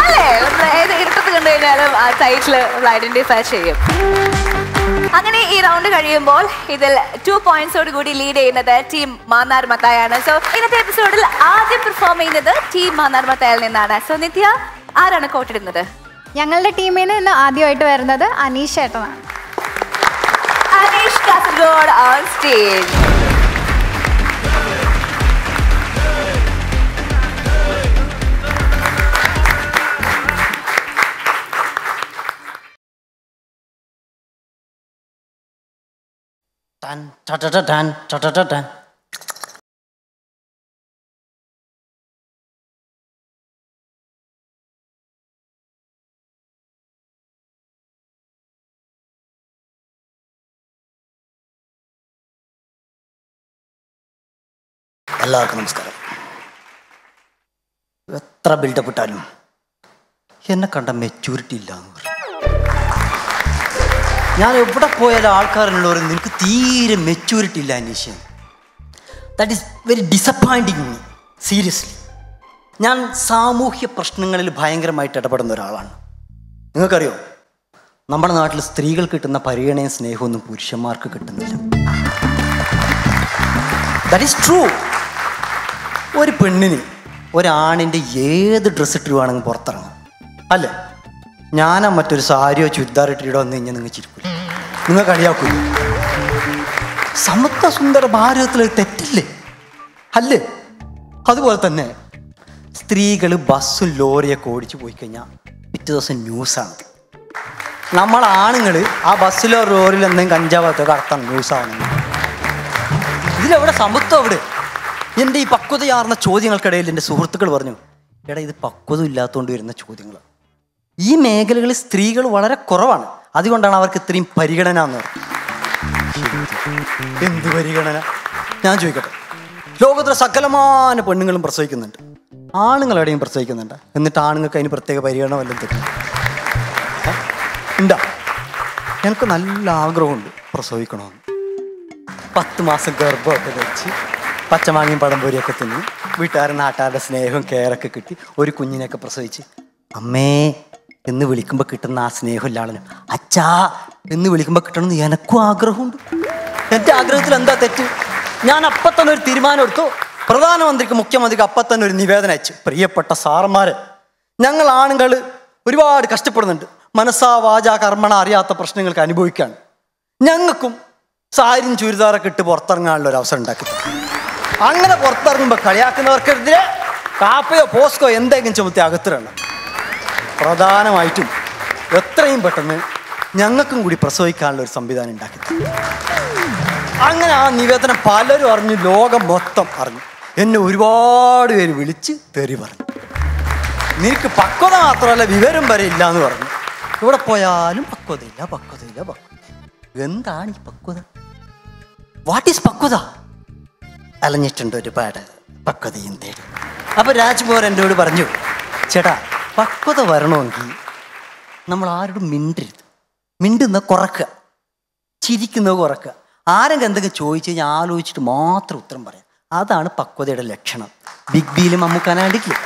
Alle, oru iruthathu kandu kennal aa title identify cheyum. Angane ee round kariyumbol idil 2 points odu koodi lead cheynathu team Manar Matai aanu. So inathe episode il aadham perform cheynathu team Manar Matai il ninnaanu. So Nithya, aarana coat idunnathu? ഞങ്ങളുടെ ടീമിൽ നിന്ന് ആദ്യമായിട്ട് വരുന്നത് അനീഷ് ചേട്ടനാണ്. എല്ലാവർക്കും നമസ്കാരം. എത്ര build-up ഇട്ടാലും എന്നെ കണ്ട മെച്യൂരിറ്റി ഇല്ല എന്ന് പറയും. ഞാൻ എവിടെ പോയാലും ആൾക്കാരനുള്ളവർ നിനക്ക് തീരെ മെച്യൂരിറ്റി ഇല്ല Aneesh, that is very disappointing me seriously. ഞാൻ സാമൂഹ്യ പ്രശ്നങ്ങളിൽ ഭയങ്കരമായിട്ട് ഇടപെടുന്ന ഒരാളാണ്. നിങ്ങൾക്കറിയോ, നമ്മുടെ നാട്ടിൽ സ്ത്രീകൾ കിട്ടുന്ന പരിഗണനയും സ്നേഹമൊന്നും പുരുഷന്മാർക്ക് കിട്ടുന്നില്ല. That is true. ഒരു പെണ്ണിന് ഒരാണിൻ്റെ ഏത് ഡ്രസ്സ് ഇട്ടിടുവാണെങ്കിൽ പുറത്തിറങ്ങാം, അല്ലേ? ഞാനാ മറ്റൊരു സാരിയോ ചുരിദാർ ഇട്ടിടോ എന്ന് കഴിഞ്ഞാൽ നിങ്ങൾ ചിരിക്കില്ല, നിങ്ങൾ കളിയാക്കില്ല. സമത്വ സുന്ദര ഭാരതത്തിൽ തെറ്റില്ലേ, അല്ലേ? അതുപോലെ തന്നെ സ്ത്രീകൾ ബസ്സും ലോറിയൊക്കെ ഓടിച്ചു പോയി കഴിഞ്ഞാൽ പിറ്റേ ദിവസം ന്യൂസാണ്. നമ്മളാണുങ്ങൾ ആ ബസ്സിലോ ലോറിയിലോ എന്തെങ്കിലും കഞ്ചാവത്തൊക്കെ നടത്താൻ ന്യൂസാവുന്നത്. ഇതിലെവിടെ സമത്വം? അവിടെ എൻ്റെ ഈ പക്വതയാർന്ന ചോദ്യങ്ങൾക്കിടയിൽ എൻ്റെ സുഹൃത്തുക്കൾ പറഞ്ഞു, എടാ ഇത് പക്വത ഇല്ലാത്തതുകൊണ്ട് വരുന്ന ചോദ്യങ്ങളാണ്. ഈ മേഖലകളിൽ സ്ത്രീകൾ വളരെ കുറവാണ്, അതുകൊണ്ടാണ് അവർക്ക് ഇത്രയും പരിഗണന എന്ന് പറയുന്നത്. എന്ത് പരിഗണന? ഞാൻ ചോദിക്കട്ടെ, ലോകത്തിലെ സകലമാന പെണ്ണുങ്ങളും പ്രസവിക്കുന്നുണ്ട്, ആണുങ്ങളെവിടെയും പ്രസവിക്കുന്നുണ്ട്, എന്നിട്ട് ആണുങ്ങൾക്ക് അതിന് പ്രത്യേക പരിഗണന വല്ലതും തരും ഉണ്ടാ? എനിക്ക് നല്ല ആഗ്രഹമുണ്ട് പ്രസവിക്കണമെന്ന്. 10 മാസം ഗർഭമൊക്കെ വെച്ച് പച്ചമാങ്ങയും പടംപൊരിയൊക്കെ തിന്ന് വീട്ടുകാരൻ നാട്ടുകാരുടെ സ്നേഹവും കെയറൊക്കെ കിട്ടി ഒരു കുഞ്ഞിനെയൊക്കെ പ്രസവിച്ച് അമ്മേ എന്ന് വിളിക്കുമ്പോൾ കിട്ടുന്ന ആ സ്നേഹമില്ല ആളിനും അച്ഛാ എന്ന് വിളിക്കുമ്പോൾ കിട്ടണമെന്ന് എനക്കും ആഗ്രഹമുണ്ട്. എൻ്റെ ആഗ്രഹത്തിൽ എന്താ തെറ്റ്? ഞാൻ അപ്പം തന്നെ ഒരു തീരുമാനം എടുത്തു. പ്രധാനമന്ത്രിക്ക് മുഖ്യമന്ത്രിക്ക് അപ്പം തന്നെ ഒരു നിവേദനം അയച്ചു, പ്രിയപ്പെട്ട സാറന്മാരെ, ഞങ്ങൾ ആണുങ്ങൾ ഒരുപാട് കഷ്ടപ്പെടുന്നുണ്ട്, മനസ്സാ വാചാ കർമ്മണ അറിയാത്ത പ്രശ്നങ്ങൾക്ക് അനുഭവിക്കുകയാണ്. ഞങ്ങൾക്കും സാരിയും ചുരിദാറൊക്കെ ഇട്ട് പുറത്തിറങ്ങാനുള്ള ഒരു അവസരം ഉണ്ടാക്കി. അങ്ങനെ പുറത്തിറങ്ങുമ്പോൾ കളിയാക്കുന്നവർക്കെതിരെ കാപ്പയോ പോസ്കോ എന്തെങ്കിലും ചുമത്തി അകത്തിടണം. പ്രധാനമായിട്ടും എത്രയും പെട്ടെന്ന് ഞങ്ങൾക്കും കൂടി പ്രസവിക്കാനുള്ള ഒരു സംവിധാനം ഉണ്ടാക്കി. അങ്ങനെ ആ നിവേദനം പലരും അറിഞ്ഞു, ലോകം മൊത്തം അറിഞ്ഞു. എന്നെ ഒരുപാട് പേര് വിളിച്ച് തെറി പറഞ്ഞു, നിനക്ക് പക്വത മാത്രമല്ല വിവരം വരെ ഇല്ല എന്ന് പറഞ്ഞു. ഇവിടെ പോയാലും പക്വതയില്ല പക്വതയില്ല പക്വത. എന്താണ് ഈ പക്വത? വാട്ട് ഈസ് പക്വത? അലഞ്ഞിട്ടുണ്ട് ഒരുപാട് പക്വതയും തേടി. അപ്പോൾ രാജ്മോർ എന്നോട് പറഞ്ഞു, ചേട്ടാ പക്വത വരണമെങ്കിൽ നമ്മൾ ആരോടും മിണ്ടരുത്, മിണ്ടുന്ന കുറക്കുക, ചിരിക്കുന്നത് കുറക്കുക. ആരെങ്കിലും എന്തെങ്കിലും ചോദിച്ചു കഴിഞ്ഞാൽ ആലോചിച്ചിട്ട് മാത്രം ഉത്തരം പറയാം. അതാണ് പക്വതയുടെ ലക്ഷണം. ബിഗ് ബിയിലും അമ്മുക്കാനെ കണ്ടിട്ടില്ല.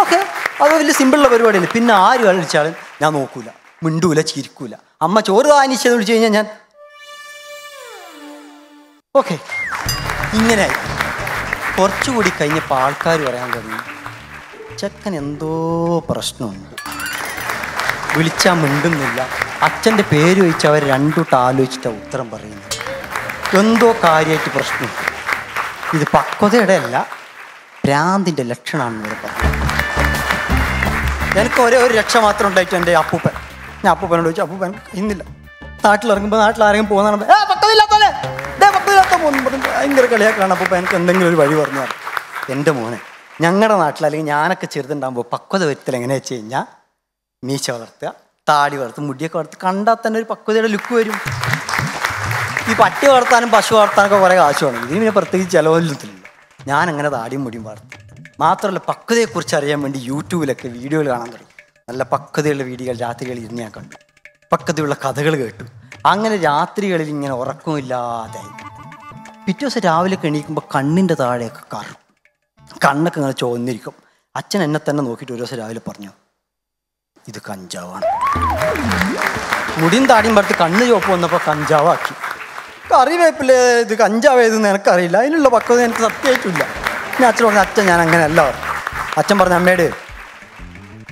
ഓക്കെ, അത് വലിയ സിമ്പിളുള്ള പരിപാടിയാണ്. പിന്നെ ആര് കളിച്ചാലും ഞാൻ നോക്കൂല, മിണ്ടൂല, ചിരിക്കൂല. അമ്മ ചോറ് വാങ്ങിച്ചത് വിളിച്ചു കഴിഞ്ഞാൽ ഞാൻ ഓക്കെ ഇങ്ങനെ. കുറച്ചുകൂടി കഴിഞ്ഞപ്പോൾ ആൾക്കാർ പറയാൻ തുടങ്ങി, ചെക്കൻ എന്തോ പ്രശ്നമുണ്ട്, വിളിച്ചാൽ മിണ്ടുന്നില്ല, അച്ഛൻ്റെ പേര് ചോദിച്ചാൽ അവർ രണ്ടൂട്ട് ആലോചിച്ചിട്ടാണ് ഉത്തരം പറയുന്നത്, എന്തോ കാര്യമായിട്ട് പ്രശ്നമുണ്ട്. ഇത് പക്വതയുടെ അല്ല, ഭ്രാന്തിൻ്റെ ലക്ഷണമാണെന്ന് ഇവിടെ പറഞ്ഞത്. എനിക്ക് ഒരേ ഒരു രക്ഷ മാത്രം ഉണ്ടായിട്ട് എൻ്റെ അപ്പൂപ്പൻ. ഞാൻ അപ്പൂപ്പനോട് ചോദിച്ചു, അപ്പൂപ്പൻ ഇന്നില്ല, നാട്ടിലിറങ്ങുമ്പോൾ നാട്ടിലാരെങ്കിലും പോകുന്നതാണ് പക്വതയില്ലാത്തവനെ ഭയങ്കര കളിയാക്കാണ്. അപ്പൂപ്പൻ എനിക്ക് എന്തെങ്കിലും ഒരു വഴി പറഞ്ഞു തരാം. എൻ്റെ മോനെ, ഞങ്ങളുടെ നാട്ടിൽ അല്ലെങ്കിൽ ഞാനൊക്കെ ചെറുതുണ്ടാകുമ്പോൾ പക്വത വരുത്തൽ എങ്ങനെയാ വെച്ച് കഴിഞ്ഞാൽ മീശ വളർത്തുക, താടി വളർത്തുക, മുടിയൊക്കെ വളർത്തുക. കണ്ടാൽ തന്നെ ഒരു പക്വതയുടെ ലുക്ക് വരും. ഈ പട്ടി വളർത്താനും പശു വളർത്താനൊക്കെ കുറേ കാശുമാണ്. ഇതിന് പിന്നെ പ്രത്യേകിച്ച് ചിലവൊന്നുമില്ല. ഞാനങ്ങനെ താടിയും മുടിയും വളർത്തും. മാത്രമല്ല, പക്വതയെക്കുറിച്ച് അറിയാൻ വേണ്ടി യൂട്യൂബിലൊക്കെ വീഡിയോകൾ കാണാൻ തുടങ്ങി. നല്ല പക്വതയുള്ള വീഡിയോകൾ രാത്രികളിൽ ഇരുന്ന് ഞാൻ കണ്ടു, പക്വതയുള്ള കഥകൾ കേട്ടു. അങ്ങനെ രാത്രികളിൽ ഇങ്ങനെ ഉറക്കമില്ലാതായി. പിറ്റേ ദിവസം രാവിലെ എണീക്കുമ്പോൾ കണ്ണിൻ്റെ താഴെയൊക്കെ കാണും, കണ്ണൊക്കെ ഇങ്ങനെ ചുവന്നിരിക്കും. അച്ഛൻ എന്നെ തന്നെ നോക്കിയിട്ട് ഒരു ദിവസം രാവിലെ പറഞ്ഞു, ഇത് കഞ്ചാവാണ്. മുടിയും താടിയും പറത്ത് കണ്ണ് ചുവപ്പ് വന്നപ്പോൾ കഞ്ചാവാക്കി. അറിവേപ്പില്ലേ ഇത് കഞ്ചാവ് ഏതെന്ന് എനിക്കറിയില്ല, അതിനുള്ള പക്വത എനിക്ക് സത്യമായിട്ടില്ല. ഞാൻ അച്ഛൻ പറഞ്ഞു, അച്ഛൻ ഞാൻ അങ്ങനെയല്ല. അച്ഛൻ പറഞ്ഞു, അമ്മയോട്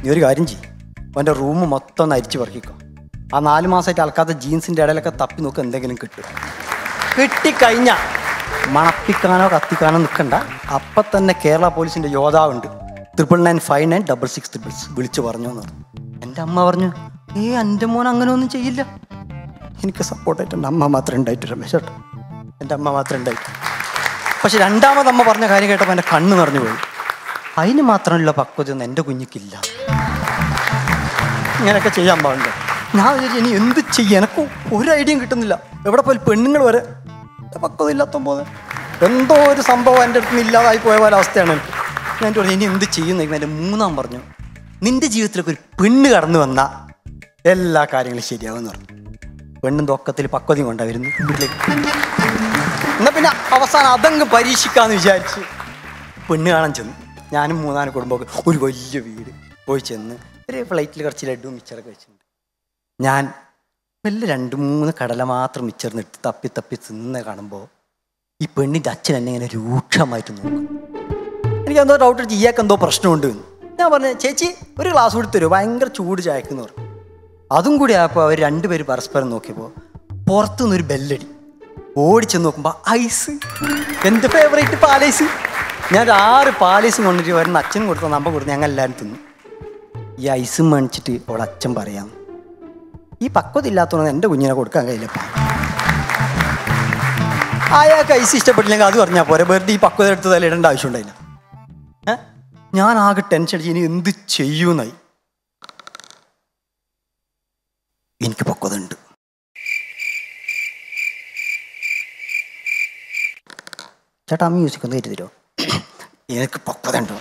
നീ ഒരു കാര്യം ചെയ്യും, അവൻ്റെ റൂം മൊത്തം ഒന്ന് അരിച്ചു പറിക്കുക. ആ 4 മാസമായിട്ട് അളക്കാത്ത ജീൻസിൻ്റെ ഇടയിലൊക്കെ തപ്പി നോക്കുക, എന്തെങ്കിലും കിട്ടും. കിട്ടിക്കഴിഞ്ഞാൽ മണപ്പിക്കാനോ കത്തിക്കാനോ നിൽക്കണ്ട. അപ്പം തന്നെ കേരള പോലീസിൻ്റെ യോദ്ധാവുണ്ട്, 99959666 വിളിച്ചു പറഞ്ഞു എന്ന് പറഞ്ഞു. എൻ്റെ അമ്മ പറഞ്ഞു, എൻ്റെ മോൻ അങ്ങനെ ഒന്നും ചെയ്യില്ല. എനിക്ക് സപ്പോർട്ടായിട്ട് എൻ്റെ അമ്മ മാത്രമേ ഉണ്ടായിട്ട്, രമേശ് ചേട്ടാ എൻ്റെ അമ്മ മാത്രമേ ഉണ്ടായിട്ട്. പക്ഷെ രണ്ടാമതമ്മ പറഞ്ഞ കാര്യം കേട്ടപ്പോൾ എൻ്റെ കണ്ണ് നിറഞ്ഞു പോയി. അതിന് മാത്രമുള്ള പക്വത ഒന്നും എൻ്റെ കുഞ്ഞിക്കില്ല, ഇങ്ങനെയൊക്കെ ചെയ്യാൻ പാടില്ല. ഞാൻ ഇനി എന്ത് ചെയ്യും, എനക്ക് ഒരു ഐഡിയയും കിട്ടുന്നില്ല. എവിടെ പോയാലും പെണ്ണുങ്ങൾ വരെ പക്വത ഇല്ലാത്ത പോലെ എന്തോ ഒരു സംഭവം എൻ്റെ അടുത്ത് നിന്ന് ഇല്ലാതായി പോയ പോലെ അവസ്ഥയാണ് എനിക്ക്. ഞാൻ എൻ്റെ ഇനി എന്ത് ചെയ്യുന്നേക്കും. എൻ്റെ മൂന്നാം പറഞ്ഞു, നിൻ്റെ ജീവിതത്തിലൊക്കെ ഒരു പെണ്ണ് കടന്നു വന്നാൽ എല്ലാ കാര്യങ്ങളും ശരിയാവുമെന്ന് പറഞ്ഞു. പെണ്ണും തൊക്കത്തിൽ പക്വതയും കൊണ്ടായിരുന്നു. എന്നാൽ പിന്നെ അവസാനം അതങ്ങ് പരീക്ഷിക്കാമെന്ന് വിചാരിച്ച് പെണ്ണ് കാണാൻ ചെന്നു. ഞാനും മൂന്നാല് കുടുംബമൊക്കെ ഒരു വലിയ വീട് പോയി ചെന്ന് ഒരു പ്ലേറ്റിൽ കുറച്ച് ലഡ്ഡും മിച്ചറൊക്കെ വെച്ചിട്ടുണ്ട്. ഞാൻ വലിയ 2-3 കടല മാത്രം മിച്ചറിന് ഇട്ട് തപ്പി തപ്പി തിന്ന് കാണുമ്പോൾ ഈ പെണ്ണിൻ്റെ അച്ഛൻ എന്നെ ഇങ്ങനെ രൂക്ഷമായിട്ട് നോക്കും. എനിക്കെന്തോ ഡൗട്ട് അടിച്ച് ഇയാൾക്ക് എന്തോ പ്രശ്നമുണ്ട് എന്ന്. ഞാൻ പറഞ്ഞു, ചേച്ചി ഒരു ഗ്ലാസ് കൂടി തരുമോ, ഭയങ്കര ചൂട് ചായക്കെന്ന് പറഞ്ഞു. അതും കൂടി ആയപ്പോൾ അവർ രണ്ടുപേർ പരസ്പരം നോക്കിയപ്പോൾ പുറത്തുനിന്നൊരു ബെല്ലടി. ഓടിച്ചെന്ന് നോക്കുമ്പോൾ ഐസ്, എൻ്റെ ഫേവറേറ്റ് പാലൈസ്. ഞാൻ 6 പാലൈസും കൊണ്ടിട്ട് വരുന്ന അച്ഛനും കൊടുത്ത നമ്പർ കൊടുത്ത് ഞങ്ങൾ എല്ലാവരും തിന്നു. ഈ ഐസും മേടിച്ചിട്ട് അവളെ അച്ഛൻ പറയാം, ഈ പക്വത ഇല്ലാത്തതുകൊണ്ട് എൻ്റെ കുഞ്ഞിനെ കൊടുക്കാൻ കഴിയില്ലപ്പാ. അയാൾക്ക് ഐസ് ഇഷ്ടപ്പെട്ടില്ലെങ്കിൽ അത് പറഞ്ഞാൽ പോരെ, വെറുതെ ഈ പക്വത എടുത്ത് തലയിടേണ്ട ആവശ്യം ഉണ്ടായില്ല. ഞാൻ ആകെ ടെൻഷൻ അടിച്ച് ഇനി എന്ത് ചെയ്യൂന്നായി. എനിക്ക് പക്വത ഉണ്ട്. ചേട്ടാ മ്യൂസിക് ഒന്ന് കയറ്റി തരുമോ, എനിക്ക് പക്വത ഉണ്ടോ.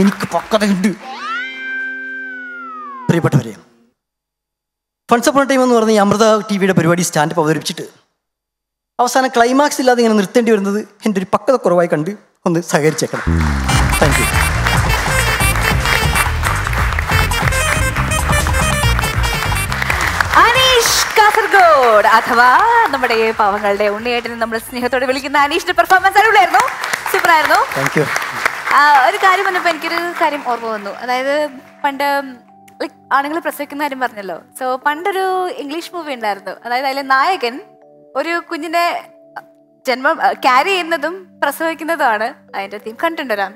എനിക്ക് പക്വതയുണ്ട്. പ്രിയപ്പെട്ടവരെ, വൺസ് അപ്പോൺ എ ടൈം എന്ന് പറഞ്ഞ ഈ അമൃത ടിവിയുടെ പരിപാടി സ്റ്റാൻഡപ്പ് അവതരിപ്പിച്ചിട്ട് അവസാനം ക്ലൈമാക്സ് ഇല്ലാതെ ഇങ്ങനെ നിർത്തേണ്ടി വരുന്നത് എൻ്റെ ഒരു പക്വത കുറവായി കണ്ട് ഒന്ന് സഹകരിച്ചേക്കണം. Thank you. അഥവാ നമ്മുടെ പാവങ്ങളുടെ ഉണ്ണിയേട്ടനെ നമ്മൾ സ്നേഹത്തോടെ വിളിക്കുന്ന അനീഷിന്റെ പെർഫോമൻസ് അടിപൊളിയായിരുന്നു, സൂപ്പർ ആയിരുന്നു. ഒരു കാര്യം വന്നപ്പോൾ എനിക്കൊരു കാര്യം ഓർമ്മ വന്നു. അതായത് പണ്ട് ലൈക് ആണുങ്ങൾ പ്രസവിക്കുന്ന കാര്യം പറഞ്ഞല്ലോ. സോ പണ്ടൊരു ഇംഗ്ലീഷ് മൂവി ഉണ്ടായിരുന്നു. അതായത് അതിലെ നായകൻ ഒരു കുഞ്ഞിനെ ജന്മം ക്യാരി ചെയ്യുന്നതും പ്രസവിക്കുന്നതുമാണ് അതിന്റെ തീം. കണ്ടിട്ടുണ്ടോ?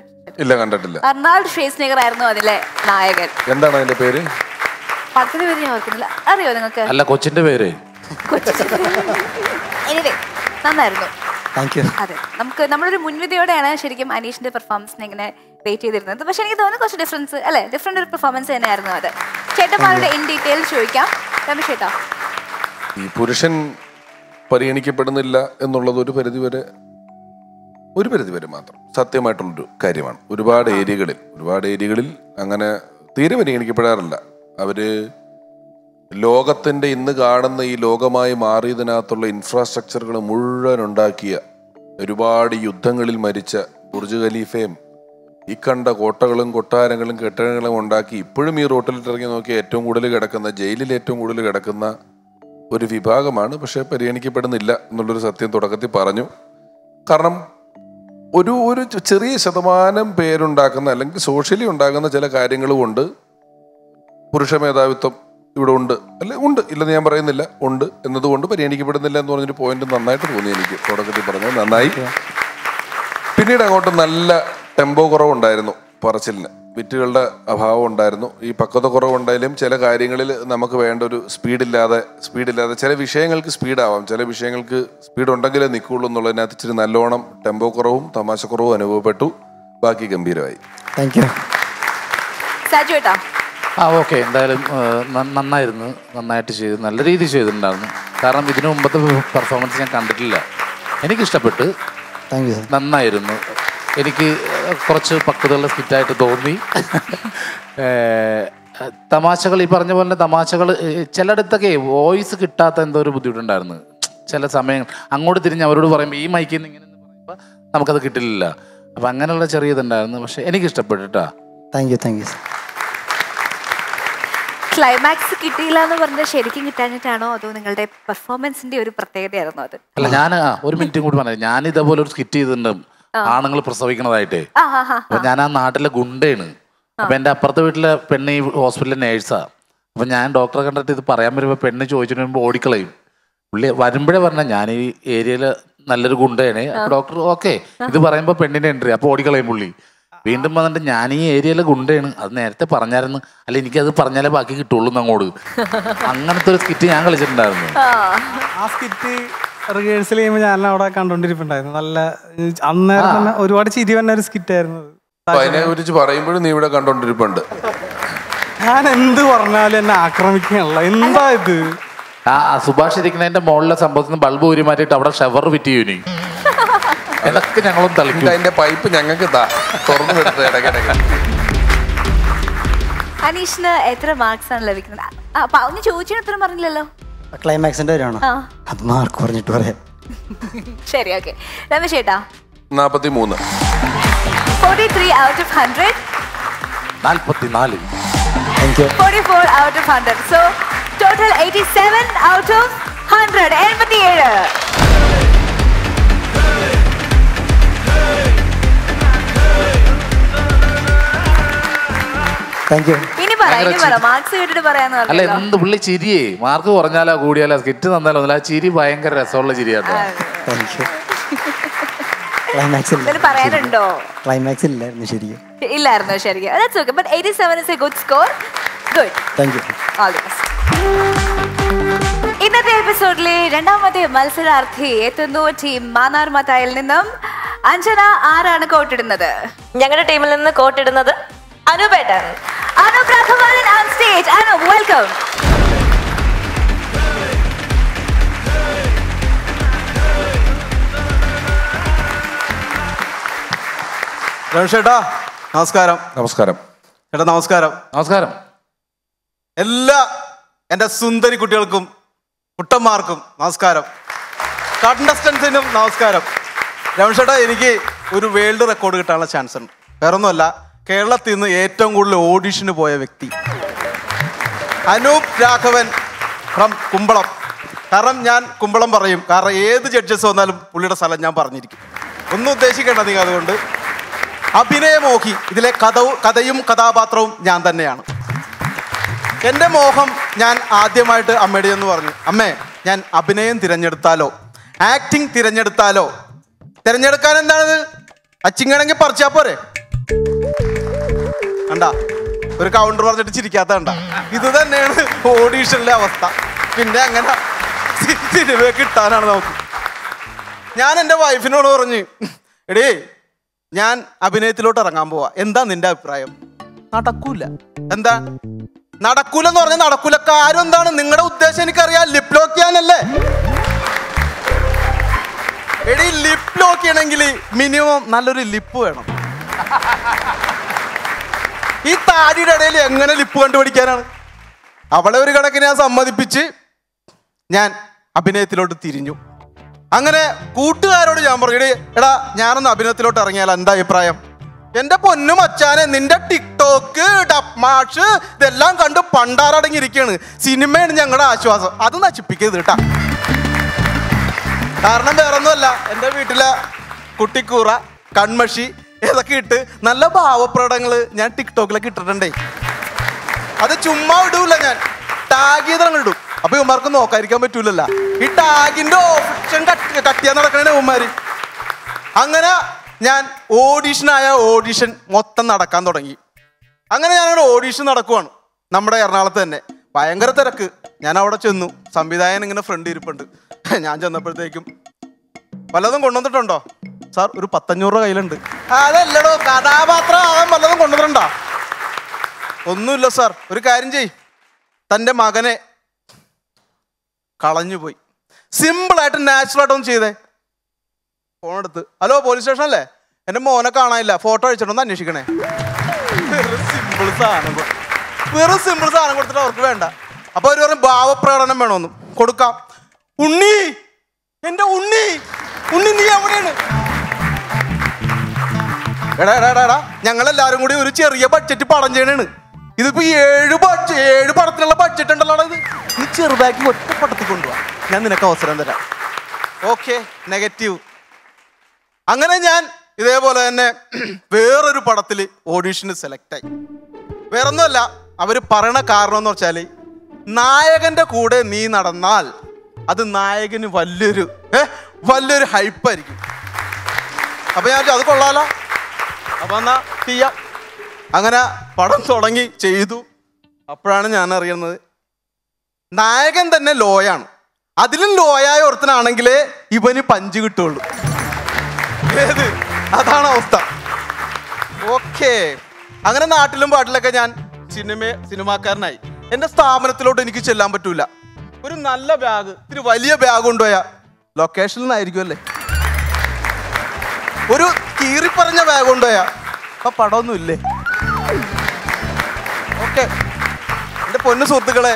ഇല്ല, കണ്ടിട്ടില്ല. അർണാൾഡ് ഷ്വാസ്നഗർ ആയിരുന്നു അതിലെ നായകൻ. എന്താണ് അതിന്റെ പേര്? പടത്തിന്റെ പേര് ഞാൻ ഓർക്കുന്നില്ല, അറിയോ നിങ്ങൾക്ക്? അല്ല, കൊച്ചിന്റെ പേര്. നന്നായിരുന്നു. അതെ, നമുക്ക് നമ്മളൊരു മുൻവിധിയോടെയാണ് ശരിക്കും അനീഷിന്റെ പെർഫോമൻസിനെ ഇങ്ങനെ വെയിറ്റ് ചെയ്തിരുന്നത്. പക്ഷെ എനിക്ക് തോന്നുന്നു കുറച്ച് ഡിഫറൻസ് അല്ലേ, ഡിഫറെന്റ് ഒരു പെർഫോമൻസ് തന്നെയായിരുന്നു അത്. ചേട്ടന്മാരുടെ ഇൻ ഡീറ്റെയിൽ ചോദിക്കാം. രമേശ് ചേട്ടാ, ഈ പുരുഷൻ പരിഗണിക്കപ്പെടുന്നില്ല എന്നുള്ളത് ഒരു പരിധിവരെ ഒരു പരിധി വരെ മാത്രം സത്യമായിട്ടുള്ളൊരു കാര്യമാണ്. ഒരുപാട് ഏരിയകളിൽ അങ്ങനെ തീരെ പരിഗണിക്കപ്പെടാറില്ല. അവർ ലോകത്തിൻ്റെ ഇന്ന് കാണുന്ന ഈ ലോകമായി മാറിയതിനകത്തുള്ള ഇൻഫ്രാസ്ട്രക്ചറുകൾ മുഴുവൻ ഉണ്ടാക്കിയ, ഒരുപാട് യുദ്ധങ്ങളിൽ മരിച്ച ബുർജ് ഖലീഫയും ഈ കണ്ട കോട്ടകളും കൊട്ടാരങ്ങളും കെട്ടിടങ്ങളും ഉണ്ടാക്കി ഇപ്പോഴും ഈ റോട്ടിലിറങ്ങി നോക്കി ജയിലിൽ ഏറ്റവും കൂടുതൽ കിടക്കുന്ന ഒരു വിഭാഗമാണ്. പക്ഷേ പരിഗണിക്കപ്പെടുന്നില്ല എന്നുള്ളൊരു സത്യം തുടക്കത്തിൽ പറഞ്ഞു. കാരണം ഒരു ഒരു ചെറിയ ശതമാനം പേരുണ്ടാക്കുന്ന അല്ലെങ്കിൽ സോഷ്യലി ഉണ്ടാകുന്ന ചില കാര്യങ്ങളുമുണ്ട്. പുരുഷ മേധാവിത്വം ഇവിടെ ഉണ്ട്, അല്ലെ ഉണ്ട്, ഇല്ലെന്ന് ഞാൻ പറയുന്നില്ല, ഉണ്ട് എന്നതുകൊണ്ട് പരിഗണിക്കപ്പെടുന്നില്ല എന്ന് പറഞ്ഞൊരു പോയിന്റ് നന്നായിട്ട് തോന്നി എനിക്ക്. തുടക്കത്തിൽ പറഞ്ഞത് നന്നായി. പിന്നീട് അങ്ങോട്ട് നല്ല ടെമ്പോ കുറവുണ്ടായിരുന്നു, പറച്ചിലിന് വിറ്റുകളുടെ അഭാവം ഉണ്ടായിരുന്നു, ഈ പക്വത കുറവുണ്ടായാലും ചില കാര്യങ്ങളിൽ നമുക്ക് വേണ്ട ഒരു സ്പീഡില്ലാതെ ചില വിഷയങ്ങൾക്ക് സ്പീഡാവാം, ചില വിഷയങ്ങൾക്ക് സ്പീഡ് ഉണ്ടെങ്കിലേ നിൽക്കുള്ളൂ എന്നുള്ളതിനകത്ത് ഇച്ചിരി നല്ലോണം ടെമ്പോ കുറവും തമാശക്കുറവും അനുഭവപ്പെട്ടു. ബാക്കി ഗംഭീരമായി. താങ്ക് യു സജു ഏട്ടാ. ആ ഓക്കെ, എന്തായാലും നന്നായിട്ട് ചെയ്തു, നല്ല രീതിയിൽ ചെയ്തിട്ടുണ്ടായിരുന്നു. കാരണം ഇതിനു മുമ്പത്തെ പെർഫോമൻസ് ഞാൻ കണ്ടിട്ടില്ല, എനിക്കിഷ്ടപ്പെട്ടു. Thank you. നന്നായിരുന്നു, എനിക്ക് കുറച്ച് പക്വതയുള്ള സ്കിറ്റായിട്ട് തോന്നി. തമാശകൾ ഈ പറഞ്ഞ പോലെ തമാശകൾ ചിലയിടത്തൊക്കെ വോയിസ് കിട്ടാത്ത എന്തോ ഒരു ബുദ്ധിമുട്ടുണ്ടായിരുന്നു. ചില സമയം അങ്ങോട്ട് തിരിഞ്ഞ് അവരോട് പറയുമ്പോൾ ഈ മൈക്കിൽ നിന്ന് ഇങ്ങനെ പറയുമ്പോൾ നമുക്കത് കിട്ടില്ല. അപ്പം അങ്ങനെയുള്ള ചെറിയതുണ്ടായിരുന്നു, പക്ഷെ എനിക്കിഷ്ടപ്പെട്ടു കേട്ടോ. Thank you. Thank you. Climax കിട്ടിയില്ല എന്ന് പറഞ്ഞാൽ ശരിക്കും കിട്ടാഞ്ഞിട്ടാണോ അതോ നിങ്ങളുടെ പെർഫോമൻസിന്റെ ഒരു പ്രത്യേകതയായിരുന്നു അത്? അല്ല, ഞാൻ ഒരു മിനിറ്റും കൂടി പറഞ്ഞു, ഞാൻ ഇതേപോലെ ഒരു സ്കിറ്റ് ചെയ്തിട്ടുണ്ട്, ആണുങ്ങൾ പ്രസവിക്കണതായിട്ട്. അപ്പൊ ഞാൻ ആ നാട്ടിലെ ഗുണ്ടയാണ്. അപ്പൊ എന്റെ അപ്പുറത്തെ വീട്ടിലെ പെണ്ണ് ഈ ഹോസ്പിറ്റലിലെ നേഴ്സാ. അപ്പൊ ഞാൻ ഡോക്ടറെ കണ്ടിട്ട് ഇത് പറയാൻ വരുമ്പോ പെണ്ണ് ചോദിച്ചിട്ട് വരുമ്പോ ഓടിക്കളയും. പുള്ളി വരുമ്പോഴേ പറഞ്ഞ ഞാൻ ഈ ഏരിയയിലെ നല്ലൊരു ഗുണ്ടയാണ്. ഡോക്ടർ ഓക്കെ ഇത് പറയുമ്പോ പെണ്ണിന്റെ എൻട്രി, അപ്പൊ ഓടിക്കളയും പുള്ളി. വീണ്ടും വന്നിട്ട് ഞാൻ ഈ ഏരിയയിലെ ഗുണ്ടയാണ്, അത് നേരത്തെ പറഞ്ഞായിരുന്നു, അല്ല എനിക്കത് പറഞ്ഞാലേ ബാക്കി കിട്ടുള്ളൂ അങ്ങോട്ട്. അങ്ങനത്തെ ഒരു സ്കിറ്റ് ഞാൻ കളിച്ചിട്ടുണ്ടായിരുന്നു. ആ സ്കിറ്റ് റിഹേഴ്സൽ ചെയ്യുമ്പോൾ ഞാൻ അവിടെ കണ്ടോണ്ടിരിപ്പുണ്ടായിരുന്നു. നല്ല അന്നേരം തന്നെ ഒരുപാട് ചിരി വന്ന ഒരു സ്കിറ്റ് ആയിരുന്നു. അതിനെ കുറിച്ച് പറയുമ്പോഴും നീ ഇവിടെ കണ്ടോണ്ടിരിപ്പുണ്ട്. ഞാൻ എന്ത് പറഞ്ഞാലും എന്നെ ആക്രമിക്കാനുള്ള എന്താ ഇത്. ആ സുഭാഷ് ഇരിക്കുന്നതിന്റെ മുകളിലെ സംഭവത്തിന് ബൾബ് ഊരി മാറ്റിയിട്ട് അവിടെ ഷവർ വിറ്റ് യൂനി ഇതൊക്കെ ഞങ്ങളും തളിക്കും. അതിന്റെ പൈപ്പ് ഞങ്ങൾക്ക് തുറന്നു വിട്ടത് ഇടയ്ക്കിടയ്ക്ക്. അനീഷിന് എത്ര മാർക്സ് ആണ് ലഭിക്കുന്നത്? ഒന്ന് ചോദിച്ചാൽ ഉത്തരം പറഞ്ഞില്ലല്ലോ. ക്ലൈമാക്സിന്റെ കാര്യമാണോ? അത് മാർക്ക് പറഞ്ഞിട്ട് പറയാം. ശരി, ഓക്കെ. രമേശ് ചേട്ടാ 43 43 out of 100 44 thank you 44 out of 100 so total 87 out of 100 87. അല്ല എന്ത് പുള്ളി ചിരിയേ, മാർക്ക് കുറഞ്ഞാലോ കൂടിയാലോ സ്കിറ്റ് തന്നാലോ ഒന്നുമില്ല, ആ ചിരി ഭയങ്കര രസമുള്ള ചിരിയാട്ടോ. ഇന്നത്തെ എപ്പിസോഡിലെ രണ്ടാമത്തെ മത്സരാർത്ഥി എത്തുന്നു. ടീം മാന്നാർ മത്തായിൽ നിന്നും അഞ്ജന. ആരാണ് കോട്ടിടുന്നത്? ഞങ്ങളുടെ ടീമിൽ നിന്ന് കോട്ടിടുന്നത് Anoop Chetan. Anoop Chakravan on stage. Anoop, welcome. Ramesh Chetan, namaskaram. Namaskaram. Chetan, namaskaram. Namaskaram. Ella enda sundari kuttikalkkum kuttammarkkum namaskaram. Contestansinu namaskaram. Ramesh Chetan, enikku oru world record kittanalla chance undu. Veronnalla കേരളത്തിൽ നിന്ന് ഏറ്റവും കൂടുതൽ ഓഡിഷന് പോയ വ്യക്തി Anoop Raghavan from കുമ്പളം. കാരണം ഞാൻ കുമ്പളം പറയും, കാരണം ഏത് ജഡ്ജസ് വന്നാലും പുള്ളിയുടെ സ്ഥലം ഞാൻ പറഞ്ഞിരിക്കും, ഒന്നും ഉദ്ദേശിക്കേണ്ട നിങ്ങൾ. അതുകൊണ്ട് അഭിനയമോഹി, ഇതിലെ കഥയും കഥാപാത്രവും ഞാൻ തന്നെയാണ്. എൻ്റെ മോഹം ഞാൻ ആദ്യമായിട്ട് അമ്മയോടെന്ന് പറഞ്ഞു, അമ്മേ ഞാൻ അഭിനയം തിരഞ്ഞെടുത്താലോ ആക്ടിങ് തിരഞ്ഞെടുത്താലോ? തിരഞ്ഞെടുക്കാൻ എന്താണത്, അച്ചിങ്ങണെങ്കിൽ പറിച്ചാൽ പോരെ? കണ്ട ഒരു കൗണ്ടർ പറഞ്ഞിട്ട് ചിരിക്കാത്ത കണ്ട, ഇത് തന്നെയാണ് ഓഡീഷനിലെ അവസ്ഥ. പിന്നെ അങ്ങനെ സിനിമ കിട്ടാനാണ് നമുക്ക്. ഞാൻ എൻ്റെ വൈഫിനോട് പറഞ്ഞു, എടീ ഞാൻ അഭിനയത്തിലോട്ട് ഇറങ്ങാൻ പോവാ, എന്താ നിന്റെ അഭിപ്രായം? നടക്കൂല. എന്താ നടക്കൂലെന്ന് പറഞ്ഞാൽ നടക്കൂല. കാര്യം എന്താണ് നിങ്ങളുടെ ഉദ്ദേശം എനിക്കറിയാം, ലിപ്ലോക്ക് ചെയ്യാനല്ലേ. ലിപ്പ് നോക്കിയാണെങ്കിൽ മിനിമം നല്ലൊരു ലിപ്പ് വേണം. ഈ താടിയുടെ ഇടയിൽ എങ്ങനെ ലിപ്പ് കണ്ടുപിടിക്കാനാണ്? അവളെ ഒരു കണക്കിന് ഞാൻ സമ്മതിപ്പിച്ച് ഞാൻ അഭിനയത്തിലോട്ട് തിരിഞ്ഞു. അങ്ങനെ കൂട്ടുകാരോട് ഞാൻ പറഞ്ഞു, എടാ ഞാനൊന്ന് അഭിനയത്തിലോട്ട് ഇറങ്ങിയാൽ എന്താ അഭിപ്രായം? എന്റെ പൊന്നും അച്ചാനെ, നിന്റെ ടിക്ടോക്ക് ഡപ്മാഷ് ഇതെല്ലാം കണ്ട് പണ്ടാറടങ്ങിയിരിക്കുകയാണ്. സിനിമയാണ് ഞങ്ങളുടെ ആശ്വാസം. അത് നശിപ്പിക്കരുത് കേട്ടാ. കാരണം വേറൊന്നുമല്ല, എൻ്റെ വീട്ടിലെ കുട്ടിക്കൂറ കൺമഷി ഇതൊക്കെ ഇട്ട് നല്ല ഭാവപ്രകടങ്ങൾ ഞാൻ ടിക്ടോക്കിലൊക്കെ ഇട്ടിട്ടുണ്ടേ. അത് ചുമ്മാ ഇടൂല്ല, ഞാൻ ടാഗ് ചെയ്തങ്ങൾ ഇടും. അപ്പൊ ഇവന്മാർക്ക് നോക്കാതിരിക്കാൻ പറ്റൂലല്ല, ഈ ടാഗിന്റെ ഓപ്ഷൻ കട്ടിയാൻ നടക്കണേ ഇവന്മാര്. അങ്ങനെ ഞാൻ ഓഡീഷനായ ഓഡീഷൻ മൊത്തം നടക്കാൻ തുടങ്ങി. അങ്ങനെ ഞാനൊരു ഓഡീഷൻ നടക്കുവാണ് നമ്മുടെ എറണാകുളത്ത് തന്നെ. ഭയങ്കര തിരക്ക്. ഞാൻ അവിടെ ചെന്നു. സംവിധായകൻ ഇങ്ങനെ ഫ്രണ്ട് ഇരിപ്പുണ്ട്. ഞാൻ ചെന്നപ്പോഴത്തേക്കും വല്ലതും കൊണ്ടുവന്നിട്ടുണ്ടോ സാർ? ഒരു 1500 കയ്യിലുണ്ട്. അതല്ലടോ, കഥാപാത്രം ആകാൻ വല്ലതും കൊണ്ടുവന്നിട്ടുണ്ടോ? ഒന്നുമില്ല സാർ. ഒരു കാര്യം ചെയ്, തൻ്റെ മകനെ കളഞ്ഞുപോയി. സിമ്പിളായിട്ട് നാച്ചുറലായിട്ടൊന്നും ചെയ്തേ. ഫോണെടുത്ത്, ഹലോ പോലീസ് സ്റ്റേഷൻ അല്ലേ, എൻ്റെ മോനെ കാണാനില്ല, ഫോട്ടോ അയച്ചിട്ടൊന്ന് അന്വേഷിക്കണേ. വെറും സിമ്പിൾ സാധനം കൊടുത്തിട്ട് അവർക്ക് വേണ്ട. അപ്പോൾ അവർ പറയും ഭാവപ്രകടനം വേണമെന്ന്. കൊടുക്കാം. ഉണ്ണി, എൻ്റെ ഉണ്ണി, ഉണ്ണി നീ എവിടെയാണ്? എടാ ഞങ്ങളെല്ലാവരും കൂടി ഒരു ചെറിയ ബഡ്ജറ്റ് പടം ചെയ്യണേണ്. ഇതിപ്പോൾ 7 പടത്തിനുള്ള ബഡ്ജറ്റ് ഉണ്ടല്ലോ. ഇത് നീ ചെറുതാക്കി ഒറ്റ പടത്തിൽ കൊണ്ടുപോവാ, ഞാൻ നിനക്ക് അവസരം തരാം. Okay, negative. അങ്ങനെ ഞാൻ ഇതേപോലെ തന്നെ വേറൊരു പടത്തിൽ ഓഡീഷന് സെലക്റ്റായി. വേറൊന്നുമല്ല, അവർ പറയണ കാരണം എന്ന് വെച്ചാൽ നായകൻ്റെ കൂടെ നീ നടന്നാൽ അത് നായകന് വലിയൊരു ഹൈപ്പായിരിക്കും. അപ്പം ഞാൻ അത് കൊള്ളാലോ, അപ്പം എന്നാ ചെയ്യാം. അങ്ങനെ പടം തുടങ്ങി ചെയ്തു. അപ്പോഴാണ് ഞാൻ അറിയുന്നത് നായകൻ തന്നെ ലോയാണ്. അതിലും ലോയായ ഒരുത്തനാണെങ്കിലേ ഇവന് പഞ്ച് കിട്ടുള്ളൂ. അതാണ് അവസ്ഥ. ഓക്കെ, അങ്ങനെ നാട്ടിലും പാട്ടിലൊക്കെ ഞാൻ സിനിമാക്കാരനായി. എൻ്റെ സ്ഥാപനത്തിലോട്ട് എനിക്ക് ചെല്ലാൻ പറ്റൂല. ഒരു നല്ല ബാഗ്, ഇത്തിരി വലിയ ബാഗ് കൊണ്ടുപോയാൽ ലൊക്കേഷനിൽ നിന്നായിരിക്കും അല്ലേ, ഒരു കീറിപ്പറഞ്ഞ ബാഗ് കൊണ്ടുപോയാൽ അപ്പം പടമൊന്നും ഇല്ലേ. ഓക്കെ, എൻ്റെ പൊന്നു സുഹൃത്തുക്കളെ,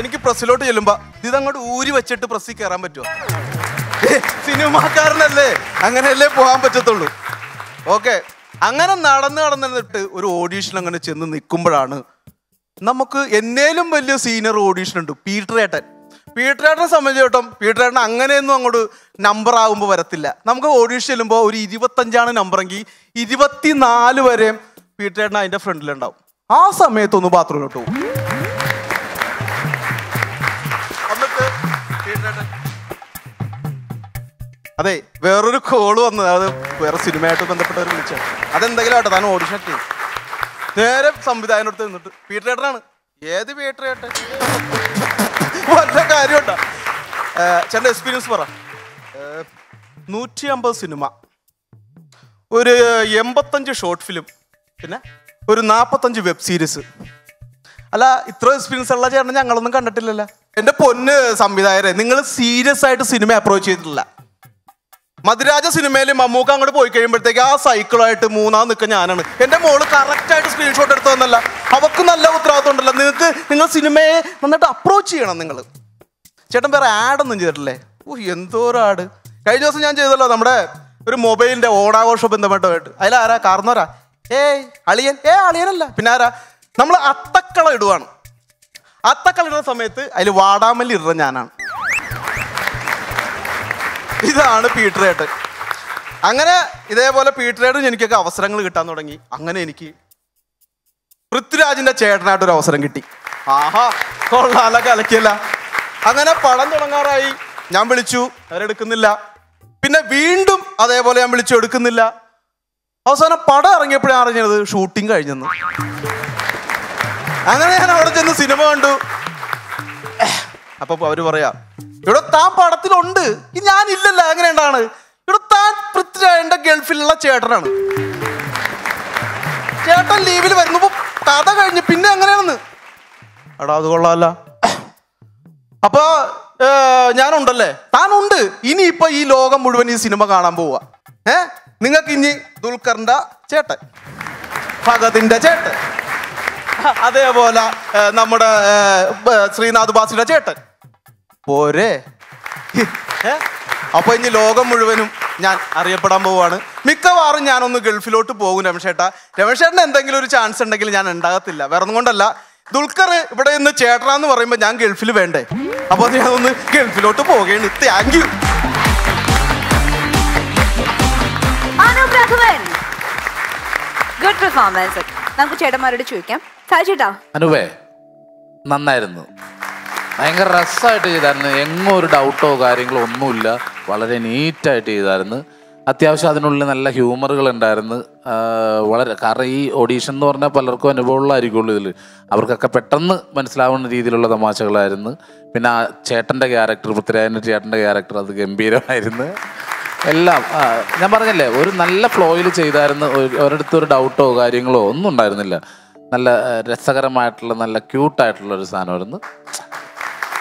എനിക്ക് പ്രസ്സിലോട്ട് ചെല്ലുമ്പോൾ ഇതങ്ങോട്ട് ഊരി വെച്ചിട്ട് പ്രസ്സിൽ കയറാൻ പറ്റുമോ? സിനിമാക്കാരനല്ലേ, അങ്ങനെയല്ലേ പോകാൻ പറ്റത്തുള്ളൂ. ഓക്കെ, അങ്ങനെ നടന്നിട്ട് ഒരു ഓഡീഷൻ അങ്ങനെ ചെന്ന് നിൽക്കുമ്പോഴാണ് നമുക്ക് എന്നേലും വലിയ സീനിയർ ഓഡീഷൻ ഉണ്ട്, പീട്ടറേട്ടൻ. പീട്ടറേട്ടനെ സംബന്ധിച്ചിടത്തോളം പീട്ടറേട്ടൻ അങ്ങനെയൊന്നും അങ്ങോട്ട് നമ്പർ ആകുമ്പോൾ വരത്തില്ല. നമുക്ക് ഓഡീഷൻ ചെല്ലുമ്പോൾ ഒരു 25 നമ്പറെങ്കിൽ 24 വരെ പീട്ടറേട്ടൻ അതിൻ്റെ ഫ്രണ്ടിലുണ്ടാവും. ആ സമയത്തൊന്ന് ബാത്റൂമിലോട്ട് പോകും. അതെ, വേറൊരു കോള് വന്നത്, അത് വേറെ സിനിമയായിട്ട് ബന്ധപ്പെട്ട ഒരു വിളിച്ചാണ്. അതെന്തെങ്കിലും ആട്ടെ, താൻ ഓഡിഷൻ ചെയ്യും. നേരെ സംവിധായകൻ്റെ അടുത്ത് നിന്നിട്ട്, പീട്ടറേട്ടനാണ്. ഏത് പീട്ടറേട്ടൻ? വല്ല കാര്യമുണ്ടോ ചേട്ടൻ്റെ എക്സ്പീരിയൻസ് പറ. 150 സിനിമ, ഒരു 85 ഷോർട്ട് ഫിലിം, പിന്നെ ഒരു 45 വെബ് സീരീസ്. അല്ല, ഇത്ര എക്സ്പീരിയൻസ് ഉള്ള ചേട്ടൻ ഞങ്ങളൊന്നും കണ്ടിട്ടില്ലല്ലോ. എൻ്റെ പൊന്ന് സംവിധായകരെ, നിങ്ങൾ സീരിയസ് ആയിട്ട് സിനിമ അപ്രോച്ച് ചെയ്തിട്ടില്ല. മധുരാജ സിനിമയിൽ മമ്മൂക്ക അങ്ങോട്ട് പോയി കഴിയുമ്പോഴത്തേക്ക് ആ സൈക്കിളായിട്ട് മൂന്നാം നിൽക്കുക ഞാനാണ്. എൻ്റെ മോള് കറക്റ്റായിട്ട് സ്ക്രീൻഷോട്ട് എടുത്തു തന്നല്ല, അവർക്ക് നല്ല ഉത്തരവാദിത്വം ഉണ്ടല്ലോ. നിങ്ങൾ സിനിമയെ നന്നായിട്ട് അപ്രോച്ച് ചെയ്യണം. നിങ്ങൾ ചേട്ടൻ വേറെ ആഡൊന്നും ചെയ്തിട്ടില്ലേ? എന്തോരം ആഡ്. കഴിഞ്ഞ ദിവസം ഞാൻ ചെയ്തല്ലോ നമ്മുടെ ഒരു മൊബൈലിൻ്റെ ഓണാഘോഷ ബന്ധപ്പെട്ടതായിട്ട്. അതിലാരാ? കാർന്നോരാ? അളിയൻ? അളിയനല്ല, പിന്നെ ആരാ? നമ്മൾ അത്തക്കള ഇടുവാണ്. അത്തക്കള ഇടുന്ന സമയത്ത് അതിൽ വാടാമല്ലി ഇടുക ഞാനാണ്. ഇതാണ് പീട്ടറേട്ടൻ. അങ്ങനെ ഇതേപോലെ പീട്ടറേട്ടൻ എനിക്കൊക്കെ അവസരങ്ങൾ കിട്ടാൻ തുടങ്ങി. അങ്ങനെ എനിക്ക് പൃഥ്വിരാജിൻ്റെ ചേട്ടനായിട്ടൊരു അവസരം കിട്ടി. ആഹാ, കൊള്ളാല, കലക്കിയല്ല. അങ്ങനെ പടം തുടങ്ങാറായി. ഞാൻ വിളിച്ചു, അവരെടുക്കുന്നില്ല. പിന്നെ വീണ്ടും അതേപോലെ ഞാൻ വിളിച്ചു, എടുക്കുന്നില്ല. അവസാനം പടം ഇറങ്ങിയപ്പോഴാണ് അറിഞ്ഞത് ഷൂട്ടിങ് കഴിഞ്ഞെന്ന്. അങ്ങനെ ഞാൻ അവിടെ ചെന്ന് സിനിമ കണ്ടു. അപ്പോൾ അവർ പറയാം, ഇവിടെ താൻ പടത്തിലുണ്ട്, ഞാനില്ലല്ലോ. അങ്ങനെ ഉണ്ടാണ് ഇവിടെ താൻ പൃഥ്വിരാജൻ്റെ ഗൾഫിലുള്ള ചേട്ടനാണ്. ചേട്ടൻ ലീവിൽ വരുന്നപ്പോൾ കഥ കഴിഞ്ഞ് പിന്നെ എങ്ങനെയാണെന്ന്. എടാ അത് കൊള്ളാമല്ല. അപ്പോൾ Yanundale, Tanunde, Inipa I Loga Mudwani cinema Ganambua. Eh? Ningakini, Dulkarnda, Cheta. Fagatinda Cheta. Adebola, Namada Srinath Basila Cheta. Pore. Upon the Loga Mudwin, Ariapadamboan, Mika Varan on the Gilfilo to Bogun Ramshetta, Ramshan and the Giluri Chance and the Gillian and Dagatilla, Vermondala. Dulkar, but in the chair, I was in the jungle. About the jungle, to go again. Thank you. Anoop Chakravan. Good performance. I'm going to go to the chair. Sajita. Anoop, I'm not going to go. I'm going to go to അത്യാവശ്യം അതിനുള്ള നല്ല ഹ്യൂമറുകൾ ഉണ്ടായിരുന്നു വളരെ കാരണം ഈ audition എന്ന് പറഞ്ഞാൽ പലർക്കും അനുഭവമുള്ളതായിരിക്കുമല്ലോ ഇതിൽ അവർക്കൊക്കെ പെട്ടെന്ന് മനസ്സിലാവുന്ന രീതിയിലുള്ള തമാശകളായിരുന്നു പിന്നെ ചേട്ടൻ്റെ ക്യാരക്ടർ പൃഥ്വിരാജിൻ്റെ ചേട്ടൻ്റെ ക്യാരക്ടർ അത് ഗംഭീരമായിരുന്നു എല്ലാം ഞാൻ പറഞ്ഞില്ലേ ഒരു നല്ല ഫ്ലോയിൽ ചെയ്തായിരുന്നു ഒരിടത്തും ഒരു ഡൗട്ടോ കാര്യങ്ങളോ ഒന്നും ഉണ്ടായിരുന്നില്ല നല്ല രസകരമായിട്ടുള്ള നല്ല ക്യൂട്ടായിട്ടുള്ള ഒരു സാധനമായിരുന്നു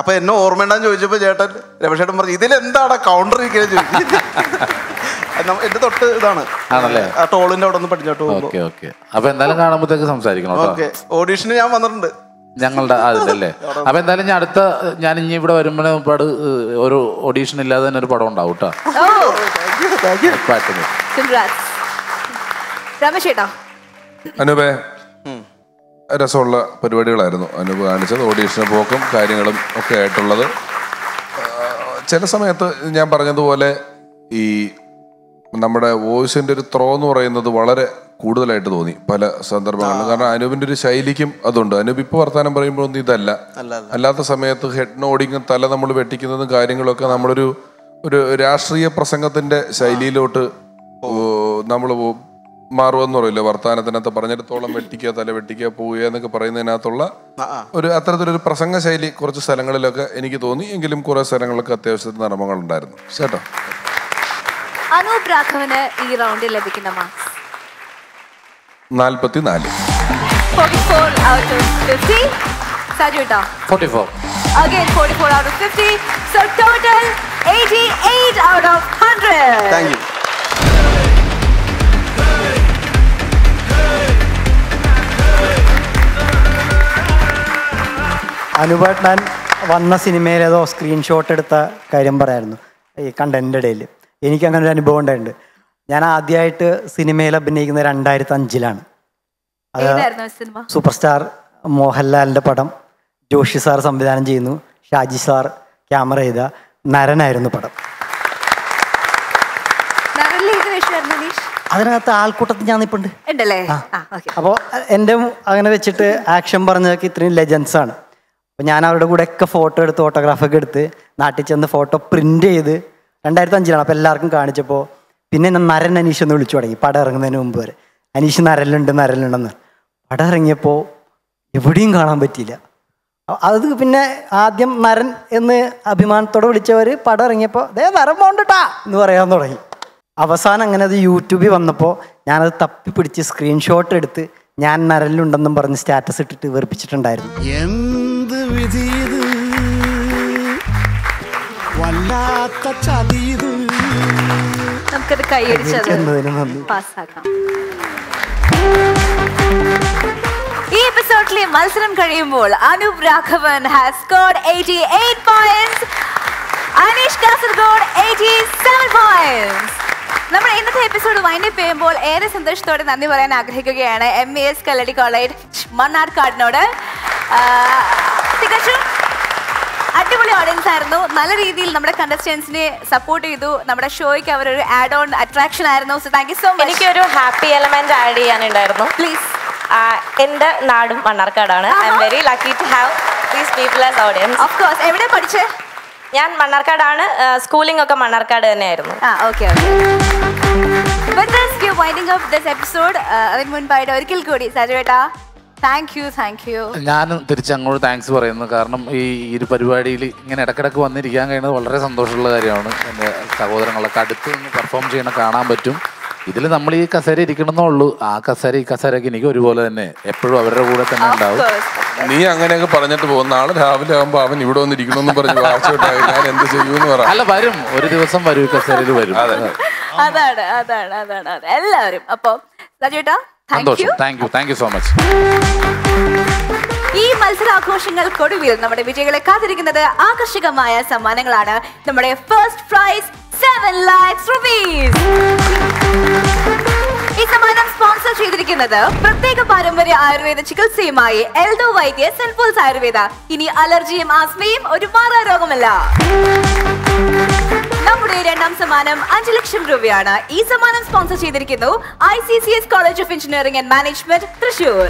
അപ്പൊ എന്നെ ഓർമ്മ ഉണ്ടാന്ന് ചോദിച്ചപ്പോ ചേട്ടൻ രമേശേട്ടൻ പറഞ്ഞു ഇതിലെന്താണ് കൗണ്ടർ ഇരിക്കാൻ ചോദിച്ചു എന്റെ തൊട്ട് ഇതാണ് ആ ടോളിന്റെ അവിടെ നിന്ന് പഠിച്ചോട്ട് പോകുമ്പോൾ ഓഡിഷന് ഞാൻ വന്നിട്ടുണ്ട് ഞങ്ങളുടെ അതിലല്ലേ അപ്പൊ എന്തായാലും ഞാൻ അടുത്ത ഞാൻ ഇനി ഇവിടെ വരുമ്പോഴേ ഒരുപാട് ഒരു ഓഡീഷൻ ഇല്ലാതെ തന്നെ ഒരു പടം ഉണ്ടാവും കേട്ടോ അനൂപേ രസമുള്ള പരിപാടികളായിരുന്നു അനൂപ് കാണിച്ചത് ഓഡീഷന് പോക്കും കാര്യങ്ങളും ഒക്കെ ആയിട്ടുള്ളത് ചില സമയത്ത് ഞാൻ പറഞ്ഞതുപോലെ ഈ നമ്മുടെ വോയിസിന്റെ ഒരു ത്രോ എന്ന് പറയുന്നത് വളരെ കൂടുതലായിട്ട് തോന്നി പല സന്ദർഭങ്ങളിലും കാരണം അനൂപിന്റെ ഒരു ശൈലിക്കും അതുണ്ട് അനൂപ് ഇപ്പൊ വർത്താനം പറയുമ്പോഴൊന്നും ഇതല്ല അല്ലാത്ത സമയത്ത് ഹെഡ് നോഡിങ്ങും തല നമ്മൾ വെട്ടിക്കുന്നതും കാര്യങ്ങളൊക്കെ നമ്മളൊരു ഒരു രാഷ്ട്രീയ പ്രസംഗത്തിന്റെ ശൈലിയിലോട്ട് നമ്മൾ മാറുമെന്ന് പറയില്ല വർത്താനത്തിനകത്ത് പറഞ്ഞിടത്തോളം വെട്ടിക്കുക തല വെട്ടിക്കുക പോവുക എന്നൊക്കെ പറയുന്നതിനകത്തുള്ള ഒരു അത്തരത്തിലൊരു പ്രസംഗ ശൈലി കുറച്ച് സ്ഥലങ്ങളിലൊക്കെ എനിക്ക് തോന്നി എങ്കിലും കുറെ സ്ഥലങ്ങളിലൊക്കെ അത്യാവശ്യത്തിന് നർമ്മങ്ങളുണ്ടായിരുന്നു കേട്ടോ അനൂപ് രാഘവന് ഈ റൗണ്ടിൽ ലഭിക്കുന്ന mark 44 44 out of 50 Sajuta 44 again 44 out of 50 so total 88 out of 100 thank you അനുപാട് ഞാൻ വന്ന സിനിമയിലേതോ സ്ക്രീൻഷോട്ട് എടുത്ത കാര്യം പറയായിരുന്നു ഈ കണ്ടതിൻ്റെ ഇടയിൽ എനിക്ക് അങ്ങനെ ഒരു അനുഭവം ഉണ്ടായിട്ടുണ്ട് ഞാൻ ആദ്യമായിട്ട് സിനിമയിൽ അഭിനയിക്കുന്നത് 2005-ലാണ് അത് സൂപ്പർസ്റ്റാർ മോഹൻലാലിൻ്റെ പടം ജോഷി സാർ സംവിധാനം ചെയ്യുന്നു ഷാജി സാർ ക്യാമറ ചെയ്ത നരനായിരുന്നു പടം അതിനകത്ത് ആൾക്കൂട്ടത്തിൽ ഞാൻ നിൽപ്പുണ്ട് അപ്പോൾ എൻ്റെ അങ്ങനെ വെച്ചിട്ട് ആക്ഷൻ പറഞ്ഞതൊക്കെ ഇത്രയും ലെജൻസാണ് അപ്പോൾ ഞാൻ അവരുടെ കൂടെയൊക്കെ ഫോട്ടോ എടുത്ത് ഫോട്ടോഗ്രാഫൊക്കെ എടുത്ത് നാട്ടിൽ ചെന്ന് ഫോട്ടോ പ്രിൻ്റ് ചെയ്ത് 2005-ലാണ് അപ്പോൾ എല്ലാവർക്കും കാണിച്ചപ്പോൾ പിന്നെ എന്നെ നരൻ അനീഷ് എന്ന് വിളിച്ചു തുടങ്ങി പടം ഇറങ്ങുന്നതിന് മുമ്പ് വരെ അനീഷ് നരലുണ്ടെന്ന് പടം ഇറങ്ങിയപ്പോൾ എവിടെയും കാണാൻ പറ്റിയില്ല അത് പിന്നെ ആദ്യം നരൻ എന്ന് അഭിമാനത്തോടെ വിളിച്ചവർ പടം ഇറങ്ങിയപ്പോൾ ദേ നരൻ പോകണ്ടാ എന്ന് പറയാൻ തുടങ്ങി അവസാനം അങ്ങനെ അത് യൂട്യൂബിൽ വന്നപ്പോൾ ഞാനത് തപ്പിപ്പിടിച്ച് സ്ക്രീൻഷോട്ട് എടുത്ത് ഞാൻ നരലുണ്ടെന്നും പറഞ്ഞ് സ്റ്റാറ്റസ് ഇട്ടിട്ട് വെറുപ്പിച്ചിട്ടുണ്ടായിരുന്നു എന്ത് വിധി വല്ലാത്ത ചതിയത് നമുക്കത് കൈയടിച്ചത് പാസ്സാക്കാം ഈ എപ്പിസോഡിലെ മത്സരം കഴിയുമ്പോൾ Anoop Raghavan has scored 88 points Aneesh Kasaragod 87 points നമ്മൾ ഇന്നത്തെ എപ്പിസോഡ് വൈൻഡപ്പ് ചെയ്യുമ്പോൾ ഏറെ സന്തോഷത്തോടെ നന്ദി പറയാൻ ആഗ്രഹിക്കുകയാണ് MES കല്ലടി കോളേജ് മണ്ണാർക്കാടിനോട് തികച്ചും അടിപൊളി ഓഡിയൻസ് ആയിരുന്നു നല്ല രീതിയിൽ നമ്മുടെ കണ്ടസ്റ്റൻസിനെ സപ്പോർട്ട് ചെയ്തു നമ്മുടെ ഷോയ്ക്ക് അവരൊരു ആഡ് ഓൺ അട്രാക്ഷൻ ആയിരുന്നു so thank you so much എനിക്കൊരു ഹാപ്പി എലമെന്റ് ആഡ് ചെയ്യാനുണ്ടായിരുന്നു പ്ലീസ് എൻ്റെ നാടും മണ്ണാർക്കാടാണ് I am very lucky to have these people as audience of course എവിടെ പഠിച്ചേ ഞാൻ മണ്ണാർക്കാടാണ് സ്കൂളിംഗ് ഒക്കെ മണ്ണാർക്കാട് തന്നെയായിരുന്നു okay with this we are winding up this episode അതിന് മുൻപായിട്ട് ഒരിക്കൽ കൂടി സജുവേട്ടാ Thank you. Nanam Tirichangodu thanks parayunnu karanam ee parivadiyil ingane edakadakku vannirikkan kayana valare santhoshamulla karyamanu ende sagodharangala kaduthu perform cheyana kaanan pattum idile nammal ee kasare irikkanennu ullu aa kasare ke nikku oru pole thanne eppozhum avarre koode thanne undavum nee anganeyage paranjittu povana aal raavile avum avan ivide onnu irikkanennu paranju aavashyamai naan endu seyyunu parayam alla varum oru divasam varu kasareyil varum adana ellarum appo Sajuta Thank you so much. ഈ മത്സരാഘോഷങ്ങൾക്കൊടുവിൽ നമ്മുടെ വിജയികളെ കാത്തിരിക്കുന്നത് ആകർഷകമായ സമ്മാനങ്ങളാണ്. നമ്മുടെ first price 7 lakhs rupees. ഈ സമ്മാനം sponsor ചെയ്തിരിക്കുന്നത് പ്രത്യേക പാരമ്പര്യ ആയുർവേദ ചികിത്സയുമായി എൽദോ വൈദ്യ സെൻപോൾസ് ആയുർവേദ. ഇനി അലർജിയും ആസ്മയും ഒരു മാറാരോഗമല്ല. നമ്മുടെ രണ്ടാം സമ്മാനം 5 ലക്ഷം രൂപയാണ്. ഈ സമ്മാനം സ്പോൺസർ ചെയ്തിരിക്കുന്നു ICCS college of engineering and management Thrissur.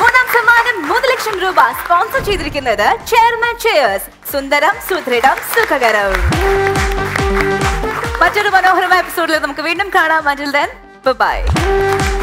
മൂന്നാം സമ്മാനം 3 ലക്ഷം രൂപ സ്പോൺസർ ചെയ്തിരിക്കുന്നത് ചെയർമാൻ ചെയേഴ്സ്. സുന്ദരം സുദൃഢം സുഖകരം. മറ്റൊരു മനോഹരമായ എപ്പിസോഡിൽ നമുക്ക് വീണ്ടും കാണാം. Until then, bye bye.